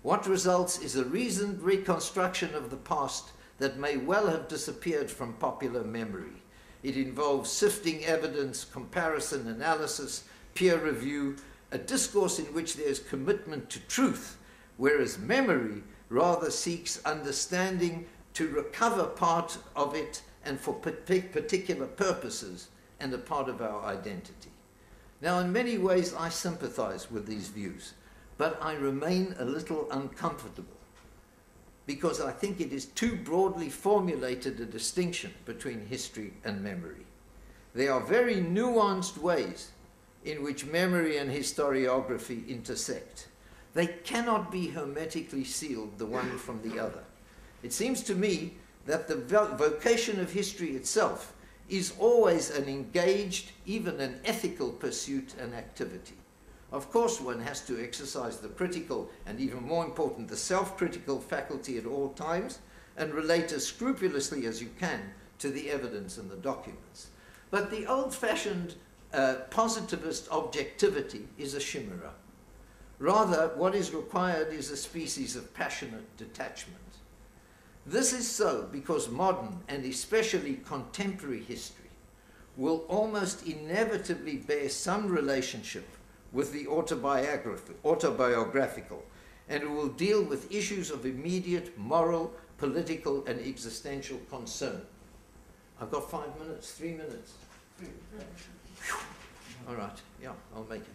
What results is a reasoned reconstruction of the past that may well have disappeared from popular memory. It involves sifting evidence, comparison analysis, peer review, a discourse in which there is commitment to truth, whereas memory rather seeks understanding to recover part of it and for particular purposes and a part of our identity. Now, in many ways, I sympathize with these views, but I remain a little uncomfortable because I think it is too broadly formulated a distinction between history and memory. There are very nuanced ways in which memory and historiography intersect. They cannot be hermetically sealed, the one from the other. It seems to me that the vocation of history itself is always an engaged, even an ethical pursuit and activity. Of course, one has to exercise the critical and, even more important, the self-critical faculty at all times and relate as scrupulously as you can to the evidence and the documents. But the old-fashioned uh, positivist objectivity is a chimera. Rather, what is required is a species of passionate detachment. This is so because modern, and especially contemporary, history will almost inevitably bear some relationship with the autobiographical and it will deal with issues of immediate moral, political, and existential concern. I've got five minutes, three minutes. All right, yeah, I'll make it.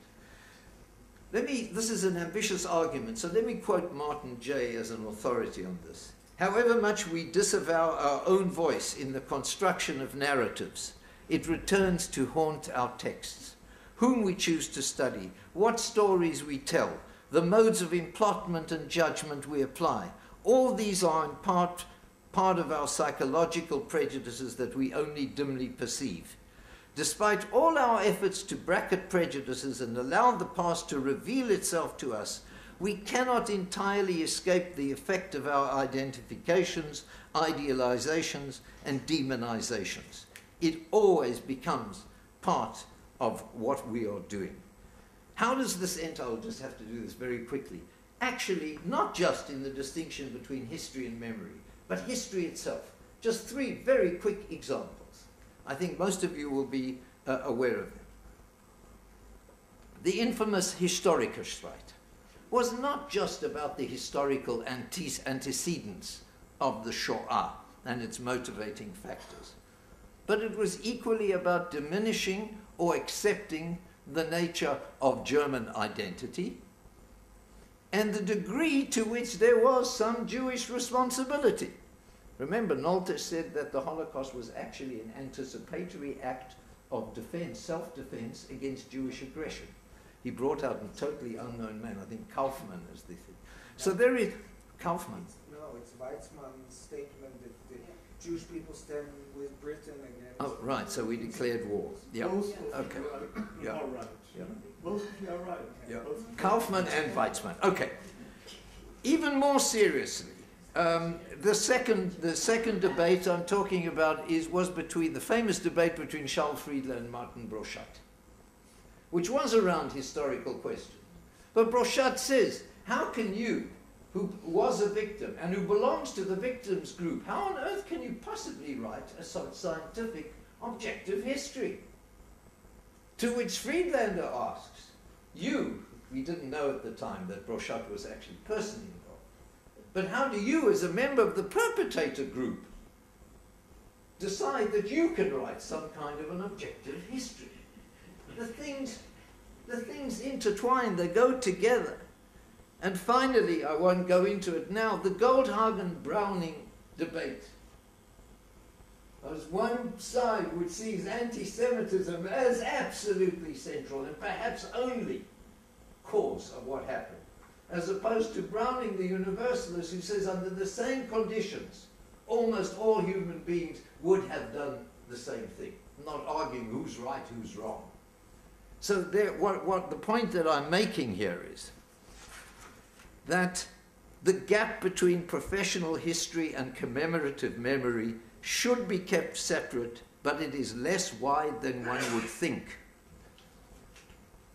Let me, this is an ambitious argument, so let me quote Martin J. as an authority on this. However much we disavow our own voice in the construction of narratives, it returns to haunt our texts. Whom we choose to study, what stories we tell, the modes of implotment and judgment we apply, all these are in part, part of our psychological prejudices that we only dimly perceive. Despite all our efforts to bracket prejudices and allow the past to reveal itself to us, we cannot entirely escape the effect of our identifications, idealizations, and demonizations. It always becomes part of what we are doing. How does this end? I'll just have to do this very quickly. Actually, not just in the distinction between history and memory, but history itself. Just three very quick examples. I think most of you will be uh, aware of them. The infamous Historiker Streit was not just about the historical ante antecedents of the Shoah and its motivating factors, but it was equally about diminishing or accepting the nature of German identity and the degree to which there was some Jewish responsibility. Remember, Nolte said that the Holocaust was actually an anticipatory act of defense, self-defense against Jewish aggression. He brought out a totally unknown man. I think Kaufmann is the thing. So there is Kaufmann. It's, no, it's Weizmann's statement that the Jewish people stand with Britain against. Oh, right. So we declared war. Yeah. Both okay. You are right. Yeah. Both you are right. Yeah. Kaufmann and Weizmann. Okay. Even more seriously. Um, the second, the second debate I'm talking about is, was between the famous debate between Saul Friedländer and Martin Broschat, which was around historical questions. But Broschat says, how can you, who was a victim and who belongs to the victims group, how on earth can you possibly write a scientific, objective history? To which Friedländer asks, you, we didn't know at the time that Broschat was actually personally involved, but how do you, as a member of the perpetrator group, decide that you can write some kind of an objective history? The things, the things intertwine, they go together. And finally, I won't go into it now, the Goldhagen-Browning debate. As one side which sees anti-Semitism as absolutely central and perhaps only cause of what happened, as opposed to Browning, the universalist, who says under the same conditions, almost all human beings would have done the same thing, not arguing who's right, who's wrong. So there, what, what the point that I'm making here is that the gap between professional history and commemorative memory should be kept separate, but it is less wide than one would think.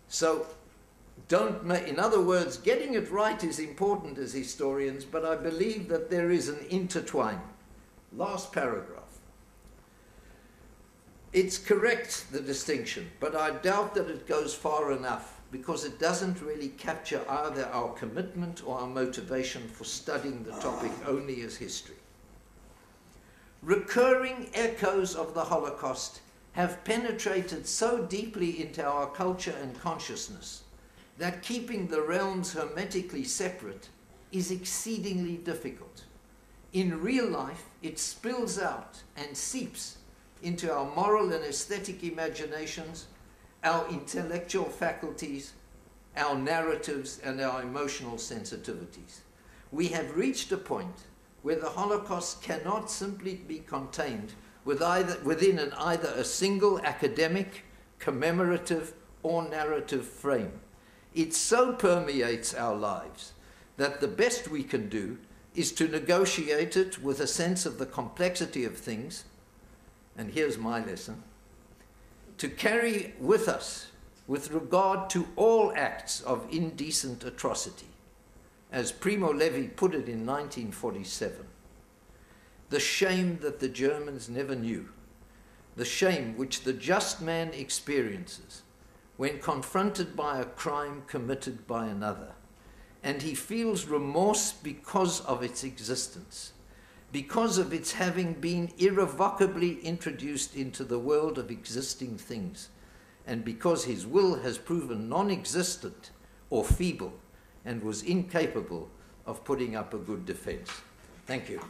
So, Don't ma in other words, getting it right is important as historians, but I believe that there is an intertwining. Last paragraph. It's correct, the distinction, but I doubt that it goes far enough because it doesn't really capture either our commitment or our motivation for studying the topic only as history. Recurring echoes of the Holocaust have penetrated so deeply into our culture and consciousness that keeping the realms hermetically separate is exceedingly difficult. In real life, it spills out and seeps into our moral and aesthetic imaginations, our intellectual faculties, our narratives, and our emotional sensitivities. We have reached a point where the Holocaust cannot simply be contained with either, within an, either a single academic, commemorative, or narrative frame. It so permeates our lives that the best we can do is to negotiate it with a sense of the complexity of things, and here's my lesson, to carry with us with regard to all acts of indecent atrocity. As Primo Levi put it in nineteen forty-seven, the shame that the Germans never knew, the shame which the just man experiences when confronted by a crime committed by another, and he feels remorse because of its existence, because of its having been irrevocably introduced into the world of existing things, and because his will has proven non-existent or feeble and was incapable of putting up a good defense. Thank you.